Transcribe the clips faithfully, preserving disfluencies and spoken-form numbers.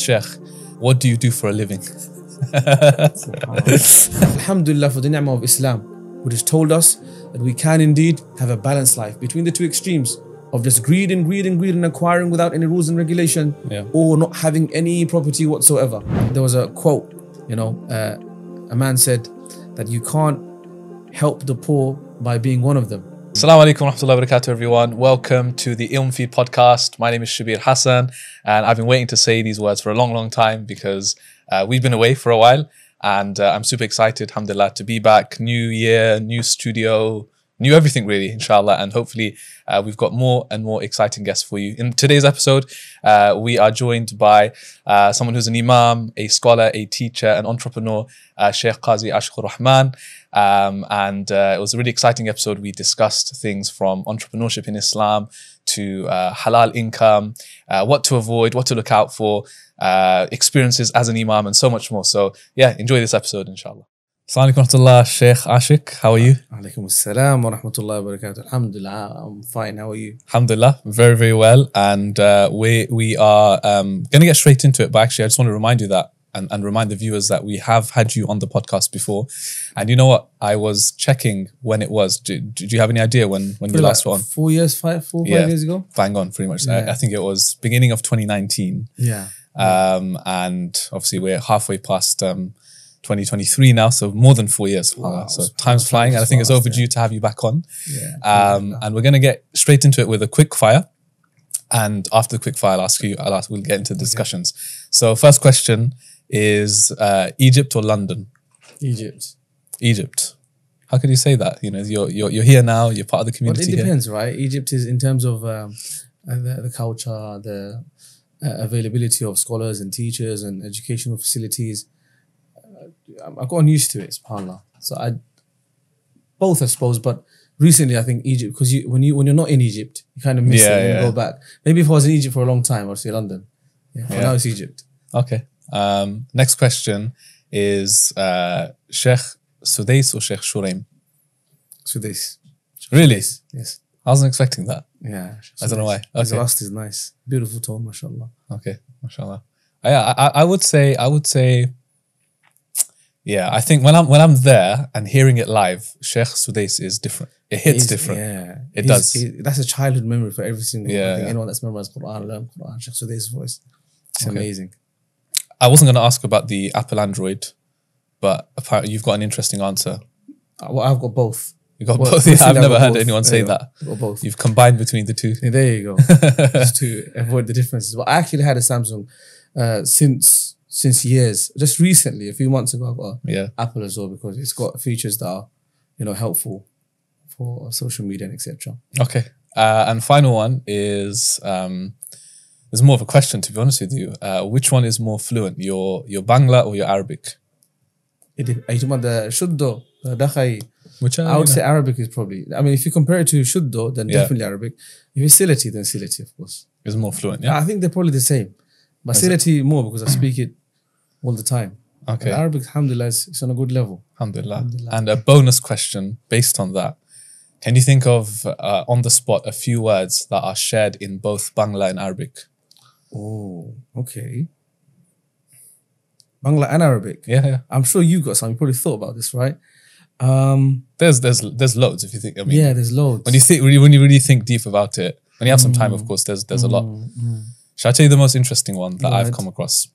Sheikh, what do you do for a living? Alhamdulillah for the ni'mah of Islam, which has told us that we can indeed have a balanced life between the two extremes of just greed and greed and greed and acquiring without any rules and regulation, yeah. or not having any property whatsoever. There was a quote, you know, uh, a man said that you can't help the poor by being one of them. Assalamu alaikum wa rahmatullahi wa barakatuh, everyone. Welcome to the Ilmfeed podcast. My name is Shabir Hassan, and I've been waiting to say these words for a long, long time because uh, we've been away for a while, and uh, I'm super excited, alhamdulillah, to be back. New year, new studio, new everything really, inshallah. And hopefully uh, we've got more and more exciting guests for you. In today's episode, uh, we are joined by uh, someone who's an imam, a scholar, a teacher, an entrepreneur, uh, Shaykh Qazi Ashiqur Rahman. Um, and uh, it was a really exciting episode. We discussed things from entrepreneurship in Islam to uh, halal income, uh, what to avoid, what to look out for, uh, experiences as an imam, and so much more. So yeah, enjoy this episode, inshallah. Assalamu alaikum wa rahmatullah, Shaykh Ashiq, how are you? Alaikum assalam wa rahmatullahi wa barakatuh. Alhamdulillah, I'm fine, how are you? Alhamdulillah, very, very well. And uh, we, we are um, going to get straight into it, but actually I just want to remind you that and, and remind the viewers that we have had you on the podcast before. And you know what, I was checking when it was. Do, do you have any idea when, when you last were on? Four years, five, four, yeah, five years ago? Bang on, pretty much. Yeah. I, I think it was beginning of twenty nineteen. Yeah. Um, and obviously we're halfway past... Um, twenty twenty-three now, so more than four years. Wow, so time's flying, and I think it's overdue yeah. to have you back on. Yeah, um, yeah. And we're going to get straight into it with a quick fire. And after the quick fire, I'll ask you, I'll ask, we'll get into the discussions. Okay. So first question is uh, Egypt or London? Egypt. Egypt. How could you say that? You know, you're, you're, you're here now, you're part of the community. Well, it depends, here. right? Egypt is in terms of um, the, the culture, the uh, availability of scholars and teachers and educational facilities. I've gotten used to it, subhanAllah. So I, both I suppose, but recently I think Egypt, because you, when, you, when you're not in Egypt, you kind of miss yeah, it and yeah. go back. Maybe if I was in Egypt for a long time, I'd say London. Yeah, yeah. Now it's Egypt. Okay. Um, next question is uh, Sheikh Sudais or Sheikh Shuraim? Sudais. Really? Sudais. Yes. I wasn't expecting that. Yeah. Sudais. I don't know why. Okay. His last is nice. Beautiful tone, mashallah. Okay, mashallah. Yeah, I, I would say, I would say, Yeah, I think when I'm when I'm there and hearing it live, Sheikh Sudais is different. It hits He's, different. Yeah, it He's, does. He, that's a childhood memory for every single yeah, one. I think yeah. anyone that's memorized Quran, learn Quran. Sheikh Sudais' voice, it's okay. amazing. I wasn't going to ask about the Apple Android, but apparently you've got an interesting answer. Well, I've got both. You got well, both. Yeah, I've never heard both. anyone say anyway, that. I've got both. You've combined between the two. Yeah, there you go. Just to avoid the differences. But I actually had a Samsung uh, since. Since years, just recently, a few months ago, I got yeah. Apple as well because it's got features that are, you know, helpful for social media and et cetera. Okay, uh, and final one is um, there's more of a question, to be honest with you. Uh, which one is more fluent, your your Bangla or your Arabic? It is, are you talking about the Shuddo, the Dakhai? Which I would say Arabic is probably. I mean, if you compare it to Shuddo, then yeah. definitely Arabic. If it's Silati, then Silati, of course. It's more fluent. Yeah, I think they're probably the same, but Silati more because I speak it all the time. Okay. And Arabic, alhamdulillah, it's on a good level. Alhamdulillah. alhamdulillah. And a bonus question based on that. Can you think of, uh, on the spot, a few words that are shared in both Bangla and Arabic? Oh, okay. Bangla and Arabic? Yeah, yeah. I'm sure you got some. You probably thought about this, right? Um, there's there's there's loads if you think. I mean, yeah, there's loads. When you, think, when you really think deep about it, when you have some time, of course, there's, there's mm, a lot. Mm. Shall I tell you the most interesting one that right. I've come across?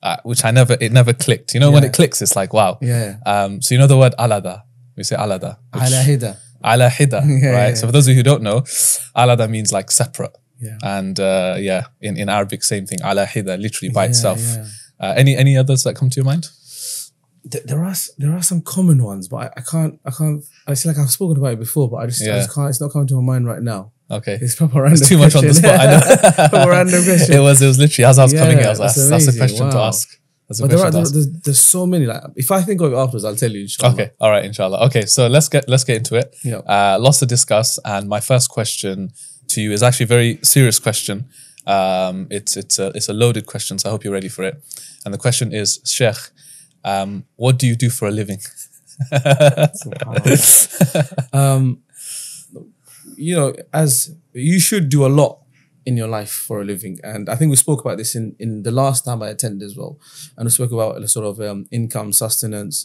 Uh, which I never, it never clicked. You know, yeah. when it clicks, it's like, wow. Yeah. Um, so you know the word alada. We say alada. Alahida. Alahida, yeah, right? Yeah. So for those of you who don't know, alada means like separate. Yeah. And uh, yeah, in, in Arabic, same thing. Alahida, literally by yeah, itself. Yeah. Uh, any any others that come to your mind? There, there are there are some common ones, but I, I can't, I can't, I feel like I've spoken about it before, but I just, yeah. I just can't, it's not coming to my mind right now. Okay. It's proper random It's too much question. on the spot. I know. proper random question. It was, it was literally, as I was yeah, coming here, I was like, that's, that's a question wow. to ask. That's a but question there are, to ask. There's, there's so many. Like, if I think of it afterwards, I'll tell you, inshallah. Okay. All right, inshallah. Okay. So let's get, let's get into it. Yep. Uh, lots to discuss. And my first question to you is actually a very serious question. Um, it's, it's, a, it's a loaded question, so I hope you're ready for it. And the question is, Sheikh, um, what do you do for a living? um... You know, as you should do a lot in your life for a living. And I think we spoke about this in, in the last time I attended as well. And we spoke about a sort of um, income, sustenance,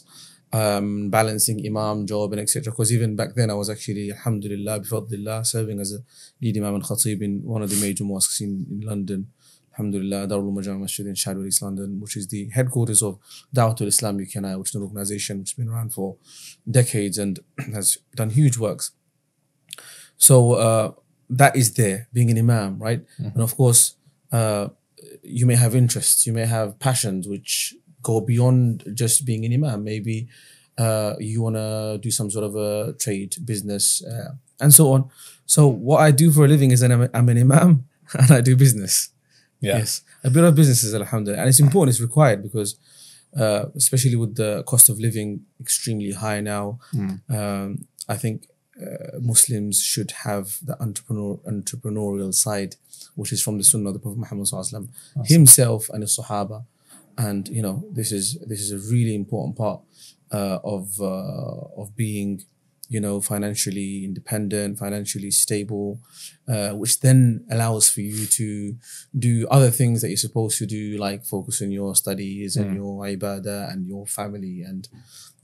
um, balancing imam, job and et cetera. Because even back then I was actually, alhamdulillah, bifadlillah, serving as a lead imam and khatib in one of the major mosques in, in London. Alhamdulillah, Darul Mujama Masjid in Shadwell, East London, which is the headquarters of Dawatul Islam U K, which is an organization which has been around for decades and has done huge works. So uh, that is there, being an imam, right? Mm-hmm. And of course, uh, you may have interests, you may have passions which go beyond just being an imam. Maybe uh, you want to do some sort of a trade, business, uh, and so on. So what I do for a living is that I'm, I'm an imam and I do business. Yeah. Yes, a bit of business is alhamdulillah, and it's important, it's required, because uh, especially with the cost of living extremely high now, mm. um, I think uh, Muslims should have the entrepreneur, entrepreneurial side, which is from the Sunnah of the Prophet Muhammad Sallallahu Alaihi Wasallam himself and his Sahaba, and you know this is this is a really important part uh, of uh, of being, you know, financially independent, financially stable, uh, which then allows for you to do other things that you're supposed to do, like focus on your studies mm. and your ibadah and your family and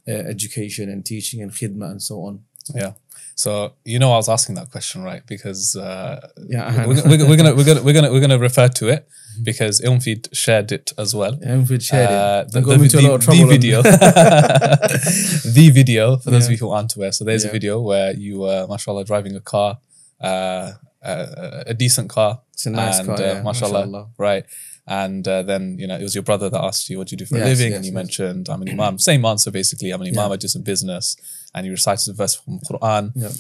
uh, education and teaching and khidmah and so on. Yeah. So, you know, I was asking that question, right? Because uh, yeah, we're, we're, we're gonna we're gonna we're gonna we're gonna refer to it, because Ilmfeed shared it as well. Ilmfeed shared uh, it. The, the, into the, a lot of the video, the video for those yeah. of you who aren't aware. So there's yeah. a video where you were, mashallah, driving a car, uh, a, a decent car. It's a nice and, car, uh, yeah. mashallah, mashallah, right? And uh, then, you know, it was your brother that asked you, what do you do for yes, a living? Yes, and you yes. mentioned, I'm an imam. Same answer, basically. I'm an imam, yeah. I do some business. And you recited a verse from the Quran. Yeah.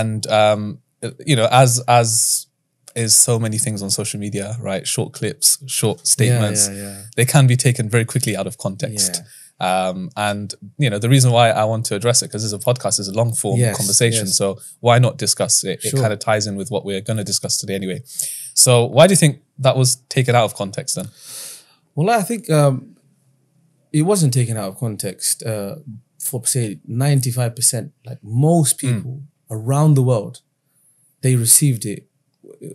And, um, you know, as as is so many things on social media, right? Short clips, short statements. Yeah, yeah, yeah. They can be taken very quickly out of context. Yeah. Um, and, you know, the reason why I want to address it, because this is a podcast, is a long form yes, conversation. Yes. So why not discuss it? Sure. It kind of ties in with what we're going to discuss today anyway. So why do you think that was taken out of context then? Well, I think um, it wasn't taken out of context uh, for, say, ninety-five percent. Like most people mm. around the world, they received it,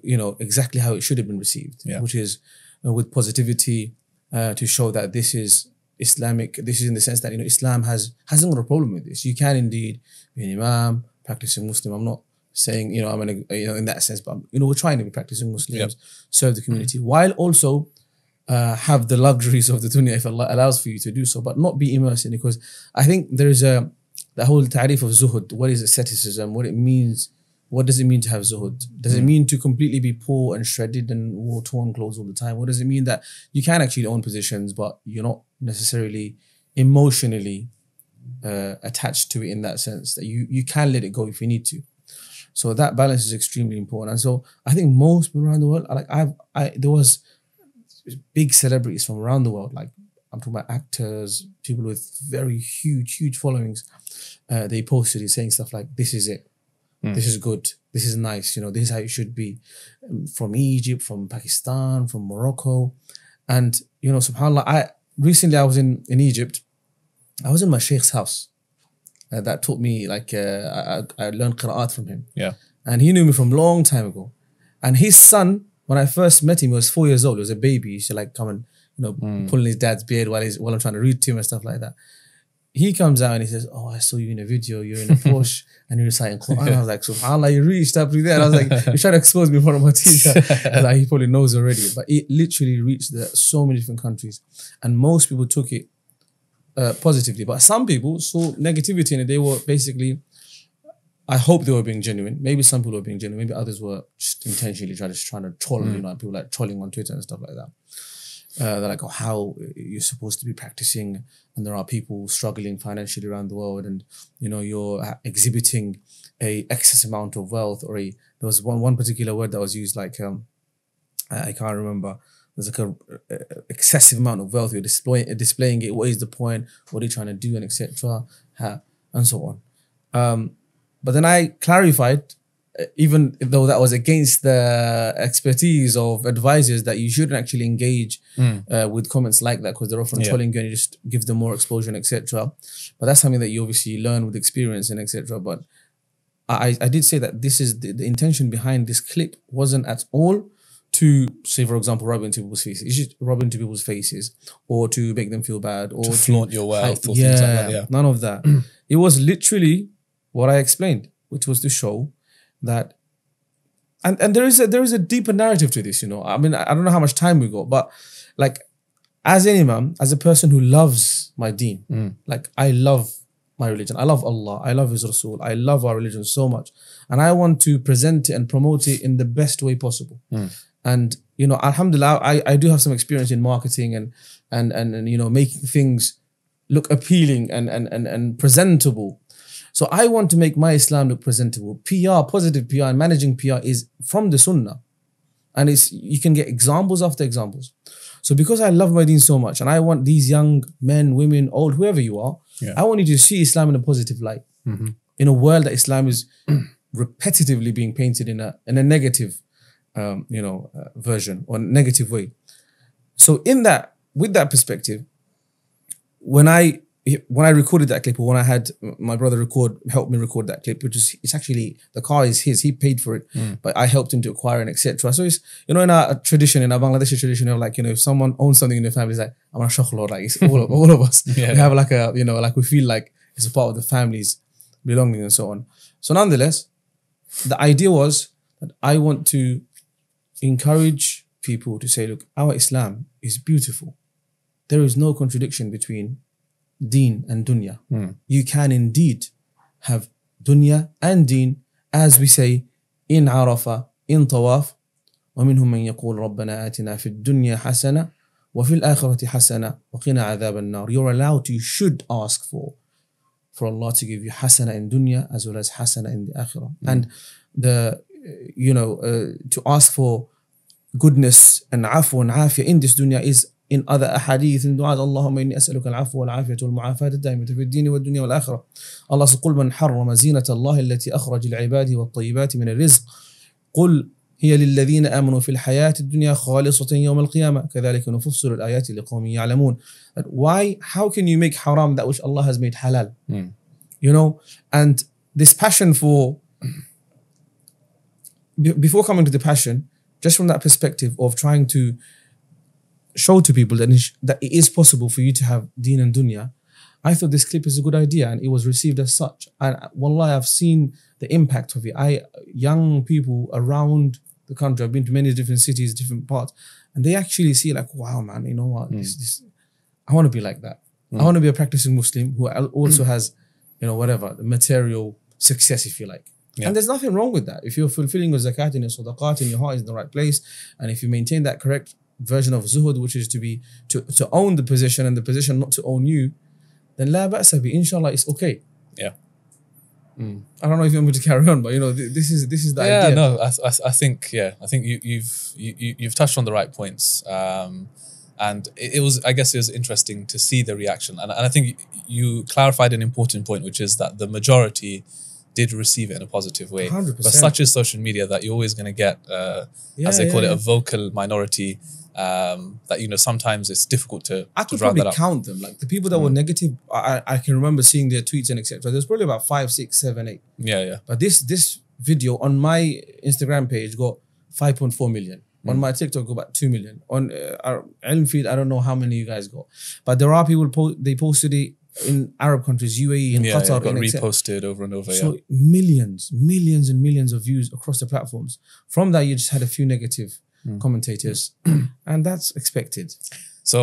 you know, exactly how it should have been received, yeah. which is you know, with positivity uh, to show that this is Islamic. This is in the sense that, you know, Islam has, hasn't got a problem with this. You can indeed be an imam, practicing Muslim. I'm not saying, you know, I'm in, a, you know, in that sense, but, you know, we're trying to be practicing Muslims, yep. serve the community, mm-hmm. while also uh, have the luxuries of the dunya if Allah allows for you to do so, but not be immersed in it. Because I think there is a, the whole ta'rif of zuhud, what is asceticism, what it means, what does it mean to have zuhud? Does mm-hmm. it mean to completely be poor and shredded and wore torn clothes all the time? What does it mean that you can actually own positions, but you're not necessarily emotionally uh, attached to it in that sense, that you, you can let it go if you need to? So that balance is extremely important. And so I think most people around the world, like I've, I, there was big celebrities from around the world. Like I'm talking about actors, people with very huge, huge followings. Uh, they posted it saying stuff like, this is it. Mm. This is good. This is nice. You know, this is how it should be. From Egypt, from Pakistan, from Morocco. And, you know, subhanAllah, I, recently I was in, in Egypt. I was in my sheikh's house. Uh, that taught me, like, uh, I, I learned qira'at from him. Yeah. And he knew me from a long time ago. And his son, when I first met him, he was four years old. He was a baby. He used to, like, come and, you know, mm. pulling his dad's beard while he's, while I'm trying to read to him and stuff like that. He comes out and he says, oh, I saw you in a video. You're in a Porsche and you're reciting Quran. Yeah. I was like, subhanAllah, you reached up through there. And I was like, you're trying to expose me in front of my teacher. And, like, he probably knows already. But it literally reached the, so many different countries. And most people took it Uh, positively, but some people saw negativity in it. They were basically, I hope they were being genuine. Maybe some people were being genuine. Maybe others were just intentionally trying to, trying to troll. Mm. You know, people like trolling on Twitter and stuff like that. Uh, they're like, oh, how you're supposed to be practicing, and there are people struggling financially around the world, and you know you're exhibiting a excess amount of wealth, or a there was one one particular word that was used, like um, I, I can't remember. There's like a, a excessive amount of wealth. You're displaying, displaying it. What is the point? What are you trying to do? And et cetera. And so on. Um, but then I clarified, even though that was against the expertise of advisors, that you shouldn't actually engage mm. uh, with comments like that, because they're often yeah. trolling you and you just give them more exposure and et cetera. But that's something that you obviously learn with experience and et cetera. But I, I did say that this is the, the intention behind this clip wasn't at all to, say, for example, rub into people's faces. You should rub into people's faces or to make them feel bad. Or to, to flaunt your wealth I, or yeah, things like that. Yeah, none of that. It was literally what I explained, which was to show that, and, and there is a, there is a deeper narrative to this, you know. I mean, I, I don't know how much time we got, but like, as an imam, as a person who loves my deen, mm. like I love my religion. I love Allah. I love His Rasul. I love our religion so much. And I want to present it and promote it in the best way possible. Mm. And, you know, alhamdulillah, I, I do have some experience in marketing and, and, and, and you know, making things look appealing and, and, and, and presentable. So I want to make my Islam look presentable. P R, positive P R and managing P R is from the Sunnah. And it's, you can get examples after examples. So because I love my deen so much and I want these young men, women, old, whoever you are, yeah. I want you to see Islam in a positive light. Mm-hmm. In a world that Islam is repetitively being painted in a, in a negative Um, you know, uh, version or negative way. So in that, with that perspective, when I when I recorded that clip, or when I had my brother record, help me record that clip, which is, it's actually, the car is his, he paid for it, mm. but I helped him to acquire and et cetera. So it's, you know, in our tradition, in our Bangladeshi tradition of like, you know, if someone owns something in their family, it's like, I'm a shokhlor, like it's all of, all of us. Yeah. We have like a, you know, like we feel like it's a part of the family's belonging and so on. So nonetheless, the idea was that I want to encourage people to say, look, our Islam is beautiful. There is no contradiction between deen and dunya. Mm. You can indeed have dunya and deen, as we say, in Arafah, in Tawaf. وَمِنْهُمْ مَنْ يَقُولُ رَبَّنَا آتِنَا فِي الدُّنْيَا حَسَنَةً وَفِي الْآخِرَةِ حَسَنَةً وَقِنَا عَذَابَ النَّارِ. You're allowed to, you should ask for, for Allah to give you hasana in dunya as well as hasana in the akhirah. Mm. And the, you know, uh, to ask for goodness and afu and afiyah in this dunya is in other ahadith and du'a. Allahumma inni as'aluka al-afu wal-afiyah wal-mu'afat ad-daimata fi ad-din wad-dunya wal-akhirah. Allah says, "Qul man harrama zinata Allah allati akhraj al-ibadi wat-tayyibati min ar-rizq. Qul hiya lil-ladhina amanu fi al-hayat ad-dunya khalisatan yawm al-qiyamah. Kadhalika nufassilu al-ayati liqawmin ya'lamun." Why? How can you make haram that which Allah has made halal? Mm. You know, and this passion for, before coming to the passion, just from that perspective of trying to show to people that that it is possible for you to have deen and dunya, I thought this clip is a good idea and it was received as such. And wallahi, I've seen the impact of it. I, young people around the country, I've been to many different cities, different parts, and they actually see like, wow, man, you know what? Mm. This, this, I want to be like that. Mm. I want to be a practicing Muslim who also has, you know, whatever, the material success, if you like. Yeah. And there's nothing wrong with that. If you're fulfilling your zakat and your sadaqat and your heart is in the right place, and if you maintain that correct version of zuhud, which is to be to, to own the position and the position not to own you, then la ba'sa bi, inshallah, it's okay. Yeah. Mm. I don't know if you want me to carry on, but you know, th this is this is the yeah, idea. Yeah, no, I, I I think yeah, I think you you've you, you've touched on the right points. Um, and it, it was, I guess, it was interesting to see the reaction, and and I think you clarified an important point, which is that the majority did receive it in a positive way. one hundred percent. But such is social media that you're always going to get, uh, yeah, as they yeah, call yeah. it, a vocal minority um, that, you know, sometimes it's difficult to I could to probably count them. Like the people that mm. were negative, I, I can remember seeing their tweets and et cetera. There's probably about five, six, seven, eight. Yeah, yeah. But this this video on my Instagram page got five point four million. Mm. On my TikTok got about two million. On uh, Ilmfeed, I don't know how many you guys got. But there are people, po they posted it in Arab countries, U A E and yeah, Qatar. Yeah, got and reposted over and over. So yeah. millions, millions and millions of views across the platforms. From that, you just had a few negative mm. commentators mm. and that's expected. So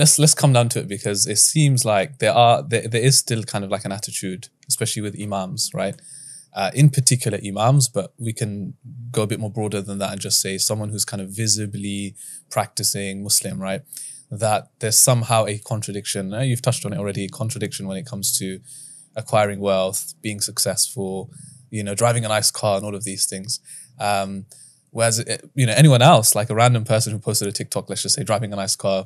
let's let's come down to it, because it seems like there are there, there is still kind of like an attitude, especially with imams, right? Uh, in particular imams, but we can go a bit more broader than that and just say someone who's kind of visibly practicing Muslim, right? That there's somehow a contradiction. You've touched on it already, contradiction when it comes to acquiring wealth, being successful, you know, driving a nice car and all of these things. Um, whereas, it, you know, anyone else, like a random person who posted a TikTok, let's just say driving a nice car,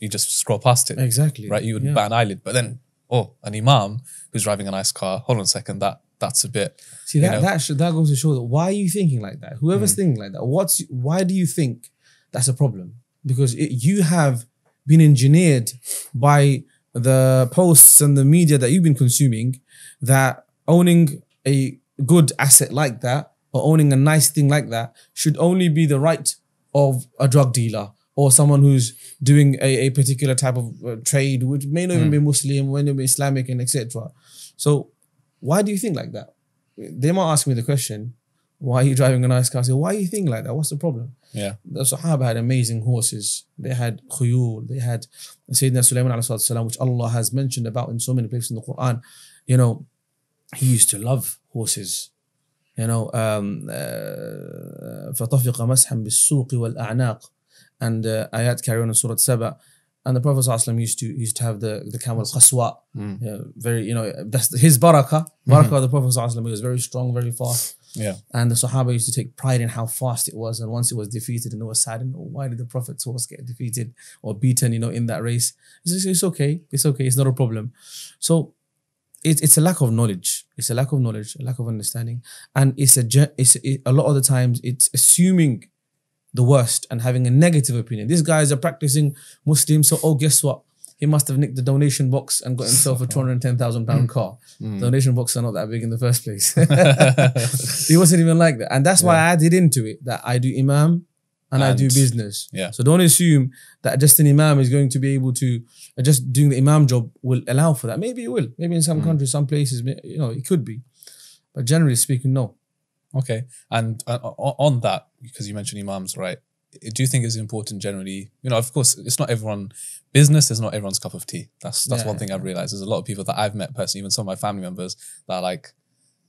you just scroll past it. Exactly. Right? You wouldn't yeah. bat an eyelid. But then, oh, an imam who's driving a nice car, hold on a second, that that's a bit. See, that, you know, that, should, that goes to show that why are you thinking like that? Whoever's mm. thinking like that, what's, why do you think that's a problem? Because it, you have been engineered by the posts and the media that you've been consuming that owning a good asset like that or owning a nice thing like that should only be the right of a drug dealer or someone who's doing a, a particular type of uh, trade, which may not even mm. be Muslim, may not be Islamic, and et cetera. So why do you think like that? They might ask me the question, why are you driving a nice car? I say, why are you thinking like that? What's the problem? Yeah. The Sahaba had amazing horses. They had khuyul. They had Sayyidina Sulaiman alayhi salam, which Allah has mentioned about in so many places in the Quran. You know, he used to love horses. You know, um, uh, فَطَفِقَ مَسْحًا بِالسُّوقِ وَالْأَعْنَاقِ, and uh, ayat carry on in Surah Saba. And the Prophet ﷺ used to used to have the, the camel qaswa. Mm. You know, very, you know, that's his barakah. Barakah mm. of the Prophet ﷺ, he was very strong, very fast. Yeah. And the Sahaba used to take pride in how fast it was. And once it was defeated and they were saddened, oh, why did the Prophet's horse get defeated or beaten, you know, in that race? It's, just, it's okay. It's okay. It's not a problem. So it, it's a lack of knowledge. It's a lack of knowledge, a lack of understanding. And it's a, it's a, a lot of the times it's assuming the worst and having a negative opinion. These guys are practicing Muslim, so oh, guess what? He must have nicked the donation box and got himself a two hundred and ten thousand pound car. Mm. Donation boxes are not that big in the first place. He wasn't even like that. And that's why yeah. I added into it that I do imam and, and I do business. Yeah. So don't assume that just an imam is going to be able to, uh, just doing the imam job will allow for that. Maybe it will. Maybe in some mm. countries, some places, you know, it could be. But generally speaking, no. Okay. And uh, on that, because you mentioned imams, right? Do you think it's important generally, you know, of course, it's not everyone, business is not everyone's cup of tea. That's that's yeah, one thing I've realized. There's a lot of people that I've met personally, even some of my family members, that are like,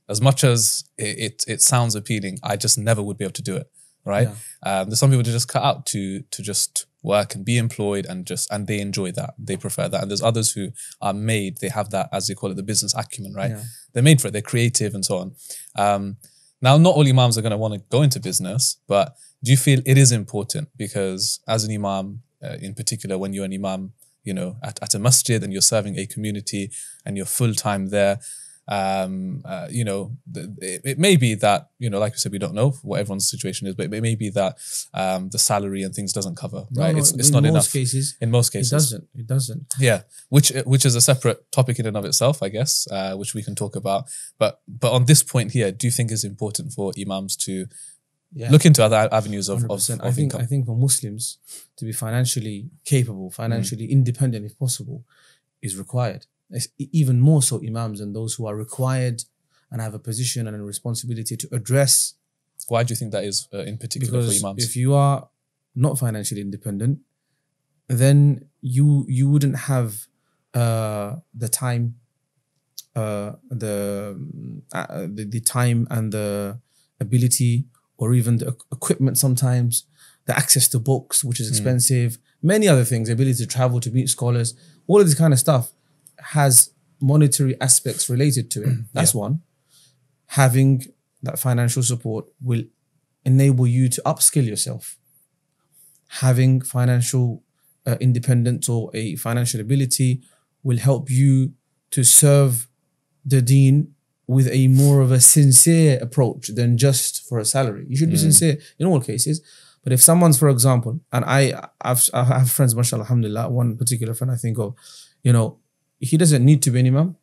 as much as it, it, it sounds appealing, I just never would be able to do it, right? Yeah. Um, there's some people that just cut out to to just work and be employed and just, and they enjoy that. They prefer that. And there's others who are made, they have that, as they call it, the business acumen, right? Yeah. They're made for it. They're creative and so on. Um, now, not all imams are going to want to go into business, but do you feel it is important? Because as an imam, uh, in particular, when you're an imam, you know, at, at a masjid and you're serving a community and you're full time there, um, uh, you know, it, it may be that, you know, like I said, we don't know what everyone's situation is, but it may be that um, the salary and things doesn't cover, no, right? No, it's it's not enough. In most cases. In most cases. It doesn't. It doesn't. Yeah. Which, which is a separate topic in and of itself, I guess, uh, which we can talk about. But, but on this point here, do you think it's important for imams to Yeah. look into other avenues of, of, of I think, income. I think for Muslims to be financially capable, financially mm. independent if possible, is required. It's even more so imams and those who are required and have a position and a responsibility to address. Why do you think that is uh, in particular because for imams? If you are not financially independent, then you, you wouldn't have uh, the time, uh, the, uh, the, the time and the ability or even the equipment sometimes, the access to books, which is expensive, mm. many other things, the ability to travel, to meet scholars, all of this kind of stuff has monetary aspects related to it. That's yeah. one. Having that financial support will enable you to upskill yourself. Having financial uh, independence or a financial ability will help you to serve the deen with a more of a sincere approach than just for a salary. You should be mm. sincere in all cases. But if someone's, for example, and I, I've, I have friends, mashallah, alhamdulillah, one particular friend I think of, you know, he doesn't need to be an imam,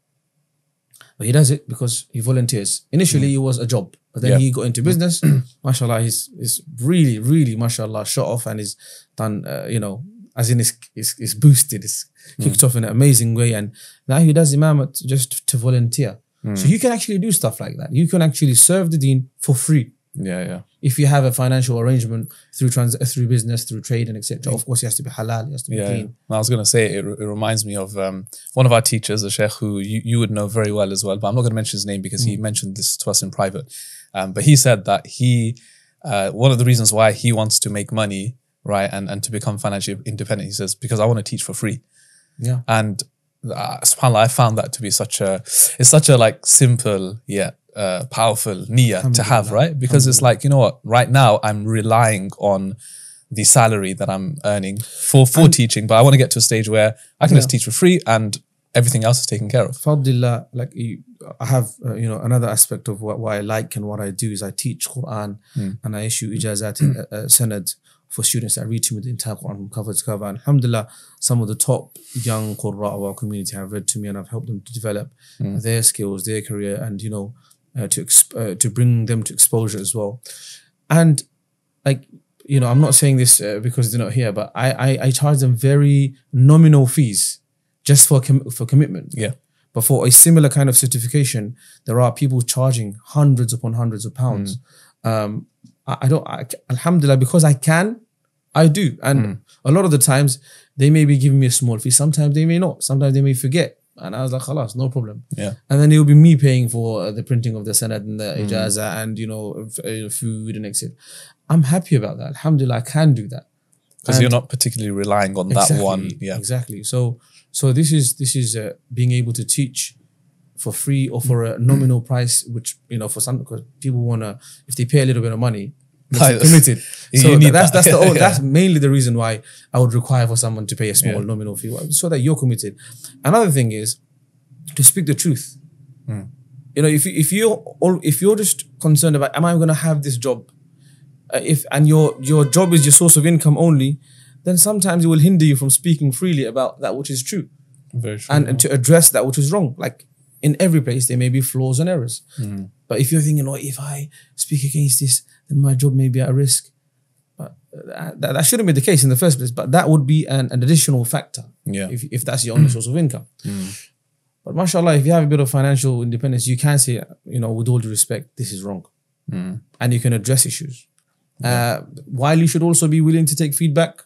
but he does it because he volunteers. Initially, mm. it was a job, but then yeah. he got into business. Mashallah, he's, he's really, really, mashallah, shot off and he's done, uh, you know, as in it's, it's, it's boosted, it's kicked mm. off in an amazing way. And now he does imam just to volunteer. Mm. So you can actually do stuff like that. You can actually serve the deen for free. Yeah, yeah. If you have a financial arrangement through trans through business, through trade and et cetera. Of course, it has to be halal, it has to be yeah, clean. Yeah. I was going to say, it, it reminds me of um, one of our teachers, a sheikh who you, you would know very well as well, but I'm not going to mention his name because mm. he mentioned this to us in private. Um, but he said that he, uh, one of the reasons why he wants to make money, right, and, and to become financially independent, he says, because I want to teach for free. Yeah. And Uh, subhanAllah, I found that to be such a, it's such a like simple yet uh, powerful niyyah to have, right? Because it's like, you know what, right now I'm relying on the salary that I'm earning for, for and, teaching, but I want to get to a stage where I can yeah. just teach for free and everything else is taken care of. Fadillah, like you, I have, uh, you know, another aspect of what, what I like and what I do is I teach Quran mm. and I issue ijazat mm. uh, sanad for students that read to me the entire Quran from cover to cover. And alhamdulillah, some of the top young Qurra of our community have read to me and I've helped them to develop mm. their skills, their career, and, you know, uh, to exp uh, to bring them to exposure as well. And like you know, I'm not saying this uh, because they're not here, but I, I I charge them very nominal fees just for com for commitment. Yeah. But for a similar kind of certification, there are people charging hundreds upon hundreds of pounds. Mm. Um, I, I don't. I, alhamdulillah, because I can, I do. And mm. a lot of the times, they may be giving me a small fee. Sometimes they may not. Sometimes they may forget. And I was like, khalas, no problem. Yeah. And then it will be me paying for the printing of the sanad and the mm. ijaza and, you know, food and et cetera. I'm happy about that. Alhamdulillah, I can do that. Because you're not particularly relying on exactly, that one. Yeah, exactly. So, so this is, this is uh, being able to teach for free or for a nominal mm. price, which, you know, for some, because people want to, if they pay a little bit of money, they're committed. So you need that's, that. that's, the, oh, yeah. that's mainly the reason why I would require for someone to pay a small yeah. nominal fee, so that you're committed. Another thing is to speak the truth. Mm. You know, if, you, if, you're all, if you're just concerned about, am I going to have this job? Uh, if and your your job is your source of income only, then sometimes it will hinder you from speaking freely about that which is true, Very true and, yeah. and to address that which is wrong. Like in every place, there may be flaws and errors. Mm. But if you're thinking, oh, if I speak against this, then my job may be at risk. But that, that shouldn't be the case in the first place. But that would be an, an additional factor. Yeah. If if that's your only source of income. Mm. But mashallah, if you have a bit of financial independence, you can say, you know, with all due respect, this is wrong, mm. and you can address issues. Uh, while you should also be willing to take feedback,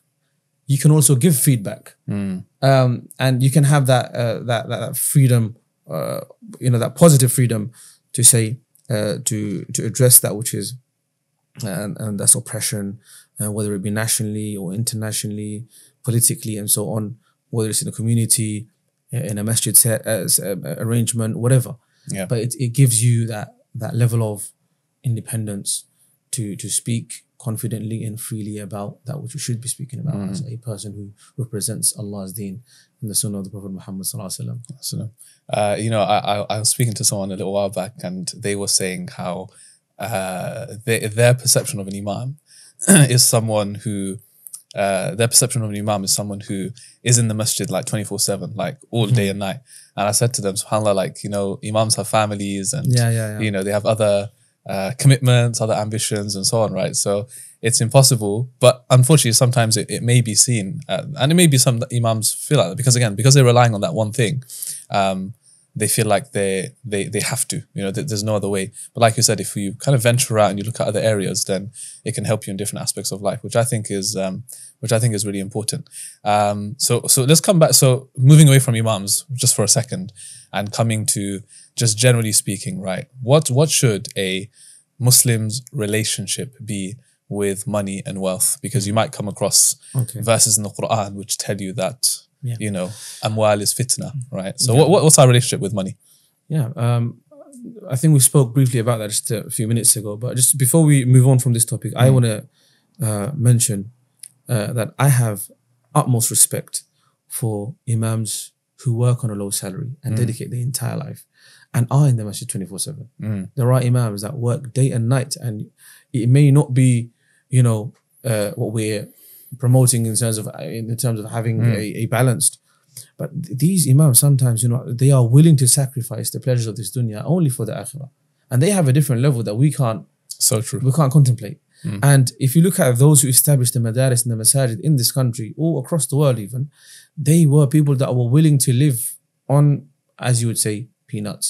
you can also give feedback, mm. um, and you can have that uh, that, that freedom, uh, you know, that positive freedom to say uh, to to address that which is, and, and that's oppression, uh, whether it be nationally or internationally, politically, and so on. Whether it's in a community, in a masjid set, uh, arrangement, whatever. Yeah. But it, it gives you that that level of independence to to speak confidently and freely about that which you should be speaking about mm. as a person who represents Allah's deen and the sunnah of the Prophet Muhammad sallallahu alaihi wasallam. Uh, you know, I, I was speaking to someone a little while back, and they were saying how uh, they, their perception of an imam is someone who uh, their perception of an imam is someone who is in the masjid like twenty four seven, like all mm. day and night. And I said to them, subhanAllah, like, you know, imams have families, and yeah, yeah, yeah. you know, they have other Uh, commitments, other ambitions, and so on, right? So it's impossible, but unfortunately sometimes it, it may be seen uh, and it may be some that imams feel like that, because again, because they're relying on that one thing, um, they feel like they they they have to, you know, th there's no other way. But like you said, if you kind of venture out and you look at other areas, then it can help you in different aspects of life, which I think is um, which I think is really important. Um, so so let's come back. So moving away from imams just for a second and coming to just generally speaking, right? What what should a Muslim's relationship be with money and wealth? Because you might come across okay. verses in the Quran which tell you that yeah. you know, amwal is fitna, right? So yeah. what what's our relationship with money? Yeah, um, I think we spoke briefly about that just a few minutes ago. But just before we move on from this topic, mm. I want to uh, mention uh, that I have utmost respect for imams who work on a low salary and mm. dedicate their entire life and are in the masjid twenty four seven. Mm. There are imams that work day and night, and it may not be, you know, uh, what we're promoting in terms of in terms of having mm. a, a balanced, but th these imams sometimes, you know, they are willing to sacrifice the pleasures of this dunya only for the akhirah, and they have a different level that we can't. So true. We can't contemplate. Mm. And if you look at those who established the madaris and the masajid in this country or across the world even, they were people that were willing to live on, as you would say, peanuts.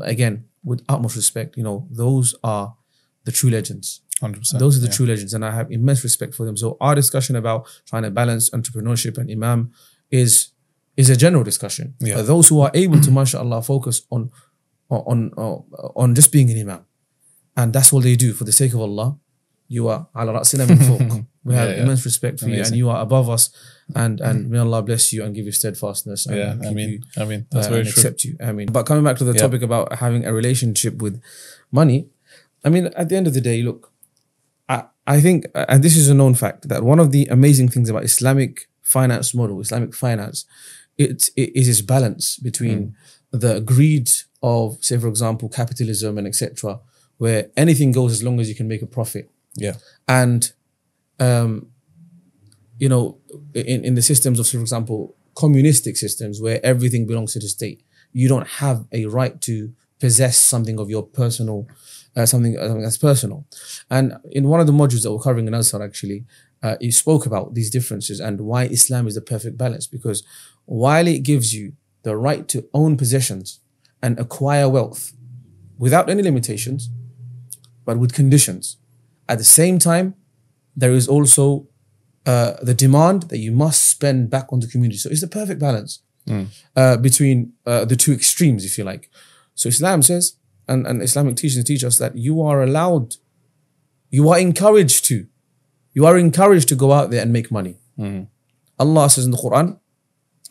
But again, with utmost respect, you know, those are the true legends. one hundred percent, those are the yeah. true legends, and I have immense respect for them. So our discussion about trying to balance entrepreneurship and imam is is a general discussion. Yeah. But those who are able to, mashallah, focus on, on, on, on just being an imam, and that's all they do for the sake of Allah, you are ala ra'sina min fawq. We have yeah, yeah. immense respect for Amazing. you, and you are above us, and and mm. may Allah bless you and give you steadfastness. And yeah, I mean, I mean, that's uh, very true. Accept you. I mean, but coming back to the yeah. topic about having a relationship with money, I mean, at the end of the day, look, I I think, and this is a known fact, that one of the amazing things about Islamic finance model, Islamic finance, it it is its balance between mm. the greed of, say, for example, capitalism and et cetera, where anything goes as long as you can make a profit. Yeah, and um, you know, in in the systems of, for example, communistic systems where everything belongs to the state, you don't have a right to possess something of your personal, uh, something, something that's personal. And in one of the modules that we're covering in Al-Azhar, actually, uh, you spoke about these differences and why Islam is the perfect balance. Because while it gives you the right to own possessions and acquire wealth without any limitations, but with conditions, at the same time, there is also uh, the demand that you must spend back on the community. So it's the perfect balance mm. uh, between uh, the two extremes, if you like. So Islam says, and, and Islamic teachings teach us that you are allowed, you are encouraged to, you are encouraged to go out there and make money. Mm. Allah says in the Quran,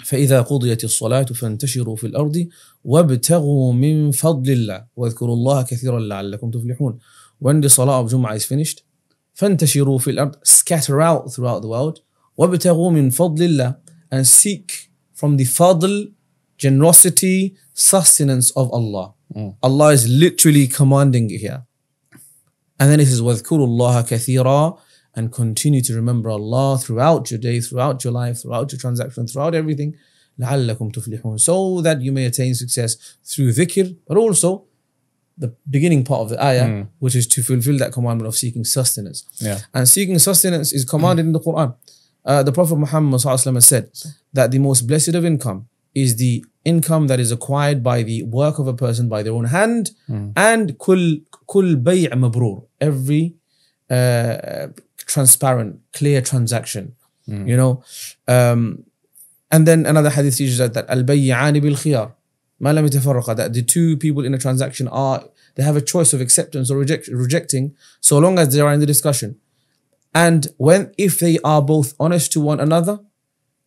فَإِذَا قُضِيَتِ الصَّلَاةُ فَانْتَشِرُوا فِي الْأَرْضِ وَابْتَغُوا مِنْ فَضْلِ اللَّهِ وَاذْكُرُوا اللَّهَ كَثِيرًا لَعَلَّكُمْ تُفْلِحُونَ. When the Salah of Jum'ah is finished, فَانْتَشِرُوا فِي الْأَرْضِ, scatter out throughout the world, وَابْتَغُوا مِنْ فَضْلِ اللَّهِ, and seek from the fadl, generosity, sustenance of Allah. Mm. Allah is literally commanding here. And then it says, وَاذْكُرُوا اللَّهَ كَثِيرًا, and continue to remember Allah throughout your day, throughout your life, throughout your transaction, throughout everything, لَعَلَّكُمْ تُفْلِحُونَ, so that you may attain success through dhikr, but also the beginning part of the ayah, mm. which is to fulfill that commandment of seeking sustenance. Yeah. And seeking sustenance is commanded mm. in the Quran. Uh, the Prophet Muhammad ﷺ has said that the most blessed of income is the income that is acquired by the work of a person by their own hand, mm. and kul, kul bay' mabrur, every uh, transparent, clear transaction, mm. you know. Um, and then another hadith teaches that al-bay'ani bil-khiyar, ma lam yatafarraqa, that the two people in a transaction are, they have a choice of acceptance or reject, rejecting, so long as they are in the discussion. And when, if they are both honest to one another,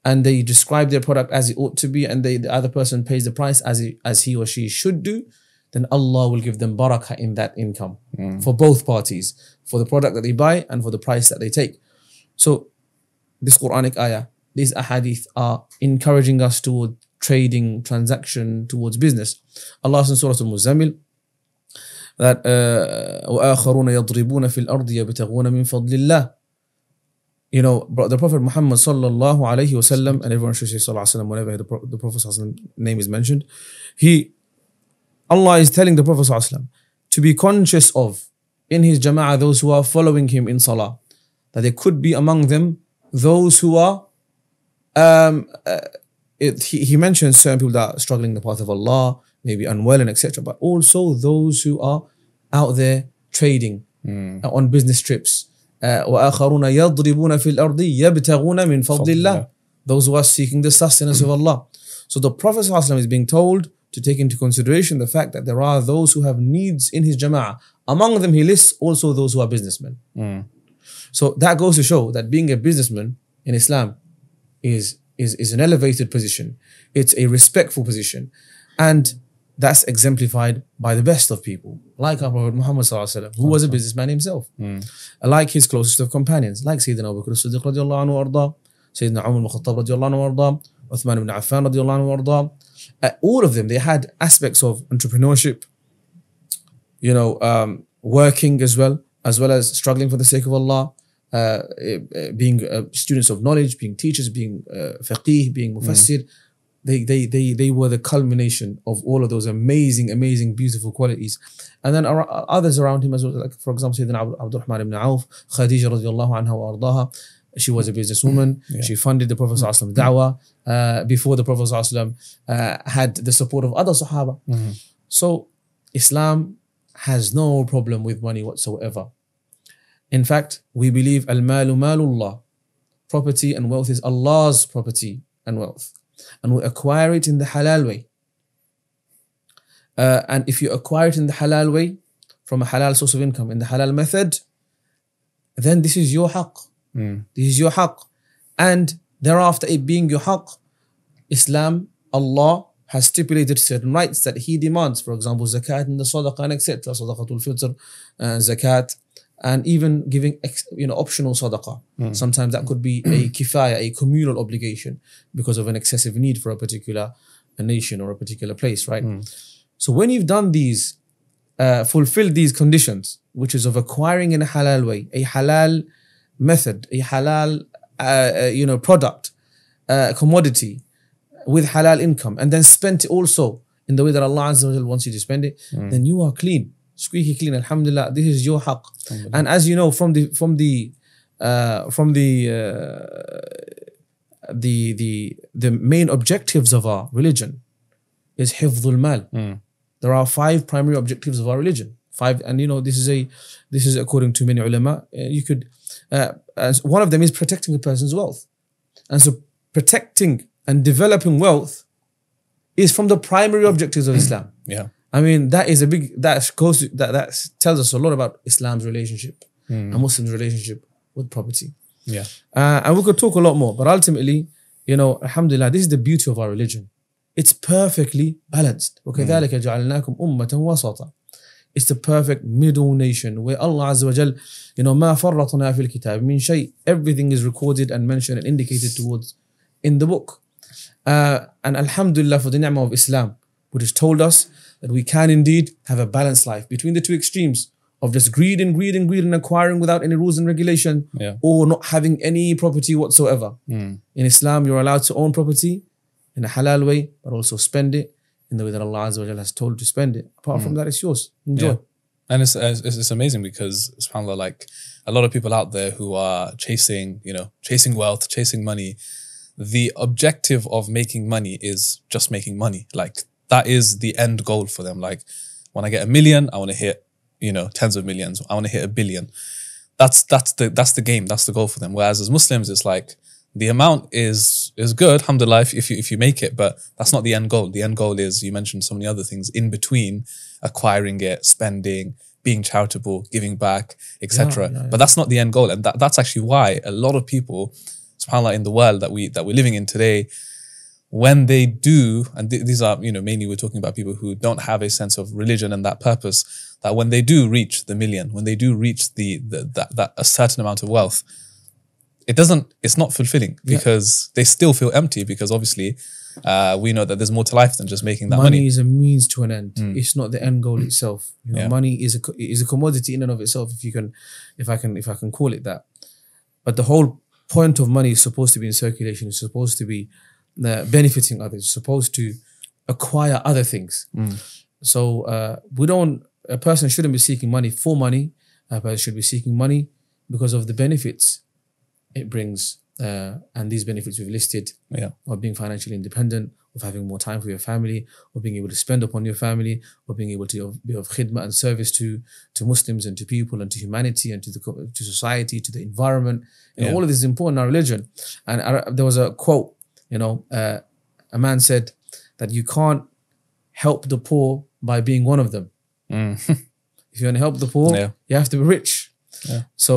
and they describe their product as it ought to be, and they, the other person pays the price as he, as he or she should do, then Allah will give them barakah in that income mm. for both parties, for the product that they buy and for the price that they take. So this Quranic ayah, these ahadith are encouraging us toward trading, transaction, towards business. Allah says in Surah Al-Muzammil that وَآخَرُونَ يَضْرِبُونَ فِي الْأَرْضِ يَبْتَغُونَ مِنْ فَضْلِ اللَّهِ. You know, the Prophet Muhammad sallallahu alayhi wasallam, and everyone should say sallallahu alayhi wasallam whenever the, the Prophet's name is mentioned, he, Allah is telling the Prophet sallallahu alayhi wasallam to be conscious of in his jama'ah those who are following him in salah, that there could be among them those who are, um, uh, it, he, he mentions certain people that are struggling in the path of Allah, maybe unwell and et cetera, but also those who are out there trading mm. uh, on business trips. وَآخَرُونَ يَضْرِبُونَ فِي الْأَرْضِ يَبْتَغُونَ مِنْ فَضْلِ اللَّهِ, those who are seeking the sustenance of Allah. So the Prophet ﷺ is being told to take into consideration the fact that there are those who have needs in his jama'ah. Among them he lists also those who are businessmen. Mm. So that goes to show that being a businessman in Islam is, is, is an elevated position. It's a respectful position. And that's exemplified by the best of people, like our Prophet Muhammad ﷺ, who was a businessman himself, mm. like his closest of companions, like Sayyidina Abu Bakr as-Siddiq radiallahu anhu arda, Sayyidina Umar al-Khattab radiallahu anhu arda, Uthman ibn Affan radiallahu anhu arda. Uh, all of them, they had aspects of entrepreneurship, you know, um, working as well, as well as struggling for the sake of Allah, uh, uh, being uh, students of knowledge, being teachers, being uh, faqih, being mufassir. Mm. They, they, they, they were the culmination of all of those amazing, amazing, beautiful qualities. And then ar others around him as well, like for example, Sayyidina Abdurrahman ibn Auf, Khadija radiallahu anha wa ardaha. She was a businesswoman. Yeah. She funded the Prophet's mm-hmm. da'wah uh, before the Prophet uh, had the support of other Sahaba. Mm-hmm. So Islam has no problem with money whatsoever. In fact, we believe al-malu malullah, property and wealth is Allah's property and wealth. And we acquire it in the halal way. Uh, and if you acquire it in the halal way, from a halal source of income, in the halal method, then this is your haqq. Mm. This is your haqq. And thereafter it being your haqq, Islam, Allah has stipulated certain rights that he demands. For example, zakat and the sadaqah and et cetera. Sadaqatul fitr, uh, zakat. And even giving, you know, optional sadaqah. Mm. Sometimes that could be a kifaya, a communal obligation because of an excessive need for a particular a nation or a particular place, right? Mm. So when you've done these, uh, fulfilled these conditions, which is of acquiring in a halal way, a halal method, a halal, uh, uh, you know, product, uh, commodity with halal income, and then spent it also in the way that Allah Azza wa Jal wants you to spend it, mm. then you are clean, squeaky clean. Alhamdulillah, this is your haqq. And as you know, from the from the uh, from the uh, the the the main objectives of our religion is hifdhul mal. Mm. There are five primary objectives of our religion. Five, and you know, this is a this is according to many ulama. You could uh, as one of them is protecting a person's wealth, and so protecting and developing wealth is from the primary objectives of Islam. Yeah, I mean that is a big that goes to, that that tells us a lot about Islam's relationship mm. and Muslims' relationship with property. Yeah, uh, and we could talk a lot more, but ultimately, you know, alhamdulillah, this is the beauty of our religion. It's perfectly balanced. وَكَذَلِكَ جَعَلْنَاكُمْ أُمَّةً وَسَطًا. It's the perfect middle nation where Allah Azza wa Jal, you know, مَا فَرَّطْنَا فِي الْكِتَابِ مِنْ شَيْءٍ. Everything is recorded and mentioned and indicated towards in the book. Uh, and alhamdulillah for the ni'mah of Islam, which has told us that we can indeed have a balanced life between the two extremes of just greed and greed and greed and acquiring without any rules and regulation, yeah. or not having any property whatsoever. Mm. In Islam, you're allowed to own property in a halal way, but also spend it in the way that Allah Azza wa Jalla has told you to spend it. Apart mm. from that, it's yours. Enjoy. Yeah. And it's, it's it's amazing because subhanAllah, like a lot of people out there who are chasing, you know, chasing wealth, chasing money. The objective of making money is just making money. Like that is the end goal for them. Like when I get a million, I want to hit, you know, tens of millions. I want to hit a billion. That's that's the that's the game. That's the goal for them. Whereas as Muslims, it's like, the amount is is good, alhamdulillah, if you if you make it, but that's not the end goal. The end goal is, you mentioned so many other things in between, acquiring it, spending, being charitable, giving back, et cetera. Yeah, yeah, yeah. But that's not the end goal, and that, that's actually why a lot of people, subhanAllah, in the world that we that we're living in today, when they do, and th these are, you know, mainly we're talking about people who don't have a sense of religion and that purpose, that when they do reach the million, when they do reach the, the that that a certain amount of wealth, it doesn't, it's not fulfilling because yeah. they still feel empty, because obviously uh, we know that there's more to life than just making that money. Money is a means to an end. Mm. It's not the end goal itself. You know, yeah. Money is a, is a commodity in and of itself, if you can, if I can, if I can call it that. But the whole point of money is supposed to be in circulation. It's supposed to be uh, benefiting others. It's supposed to acquire other things. Mm. So uh, we don't, a person shouldn't be seeking money for money. A person should be seeking money because of the benefits it brings, uh, and these benefits we've listed, yeah. of being financially independent, of having more time for your family, of being able to spend upon your family, of being able to be of khidmah and service to to Muslims and to people and to humanity and to the to society, to the environment. You yeah. know, all of this is important in our religion. And I, there was a quote, you know, uh, a man said that you can't help the poor by being one of them. Mm. If you want to help the poor, yeah. you have to be rich. Yeah. So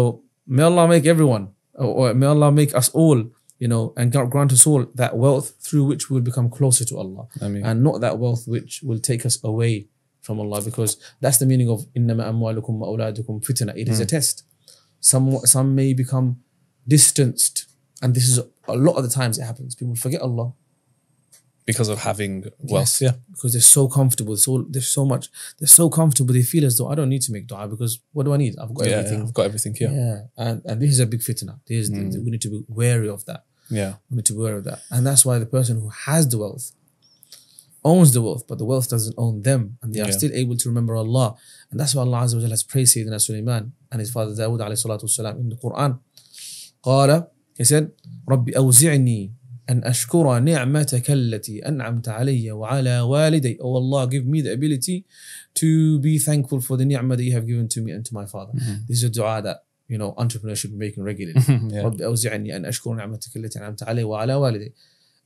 may Allah make everyone, or may Allah make us all, you know, and grant us all that wealth through which we'll become closer to Allah. Ameen. And not that wealth which will take us away from Allah, because that's the meaning of إِنَّمَا أَمْوَالُكُمْ وَأَوْلَادُكُمْ فِتْنَةٌ. It mm. is a test. Some, some may become distanced, and this is a lot of the times it happens. People forget Allah because of having wealth. Yes, yeah. Because they're so comfortable. So there's so much. They're so comfortable. They feel as though, I don't need to make dua because what do I need? I've got yeah, everything. Yeah, I've got everything here. Yeah. And, and this is a big fitna. This, mm. the, we need to be wary of that. Yeah. We need to be wary of that. And that's why the person who has the wealth, owns the wealth, but the wealth doesn't own them. And they are yeah. still able to remember Allah. And that's why Allah Azza wa Jalla has praised Sayyidina Sulaiman and his father Dawood alayhi salatu wasalam in the Quran. Qala, he said, Rabbi awzi'ni أن أشكر نعمتك التي أنعمت علي وعلى والدي. Oh Allah, give me the ability to be thankful for the ni'mah that you have given to me and to my father. Mm-hmm. This is a dua that, you know, entrepreneurs should be making regularly. yeah. رب أوزعني أن أشكر نعمتك التي أنعمت علي وعلى والدي.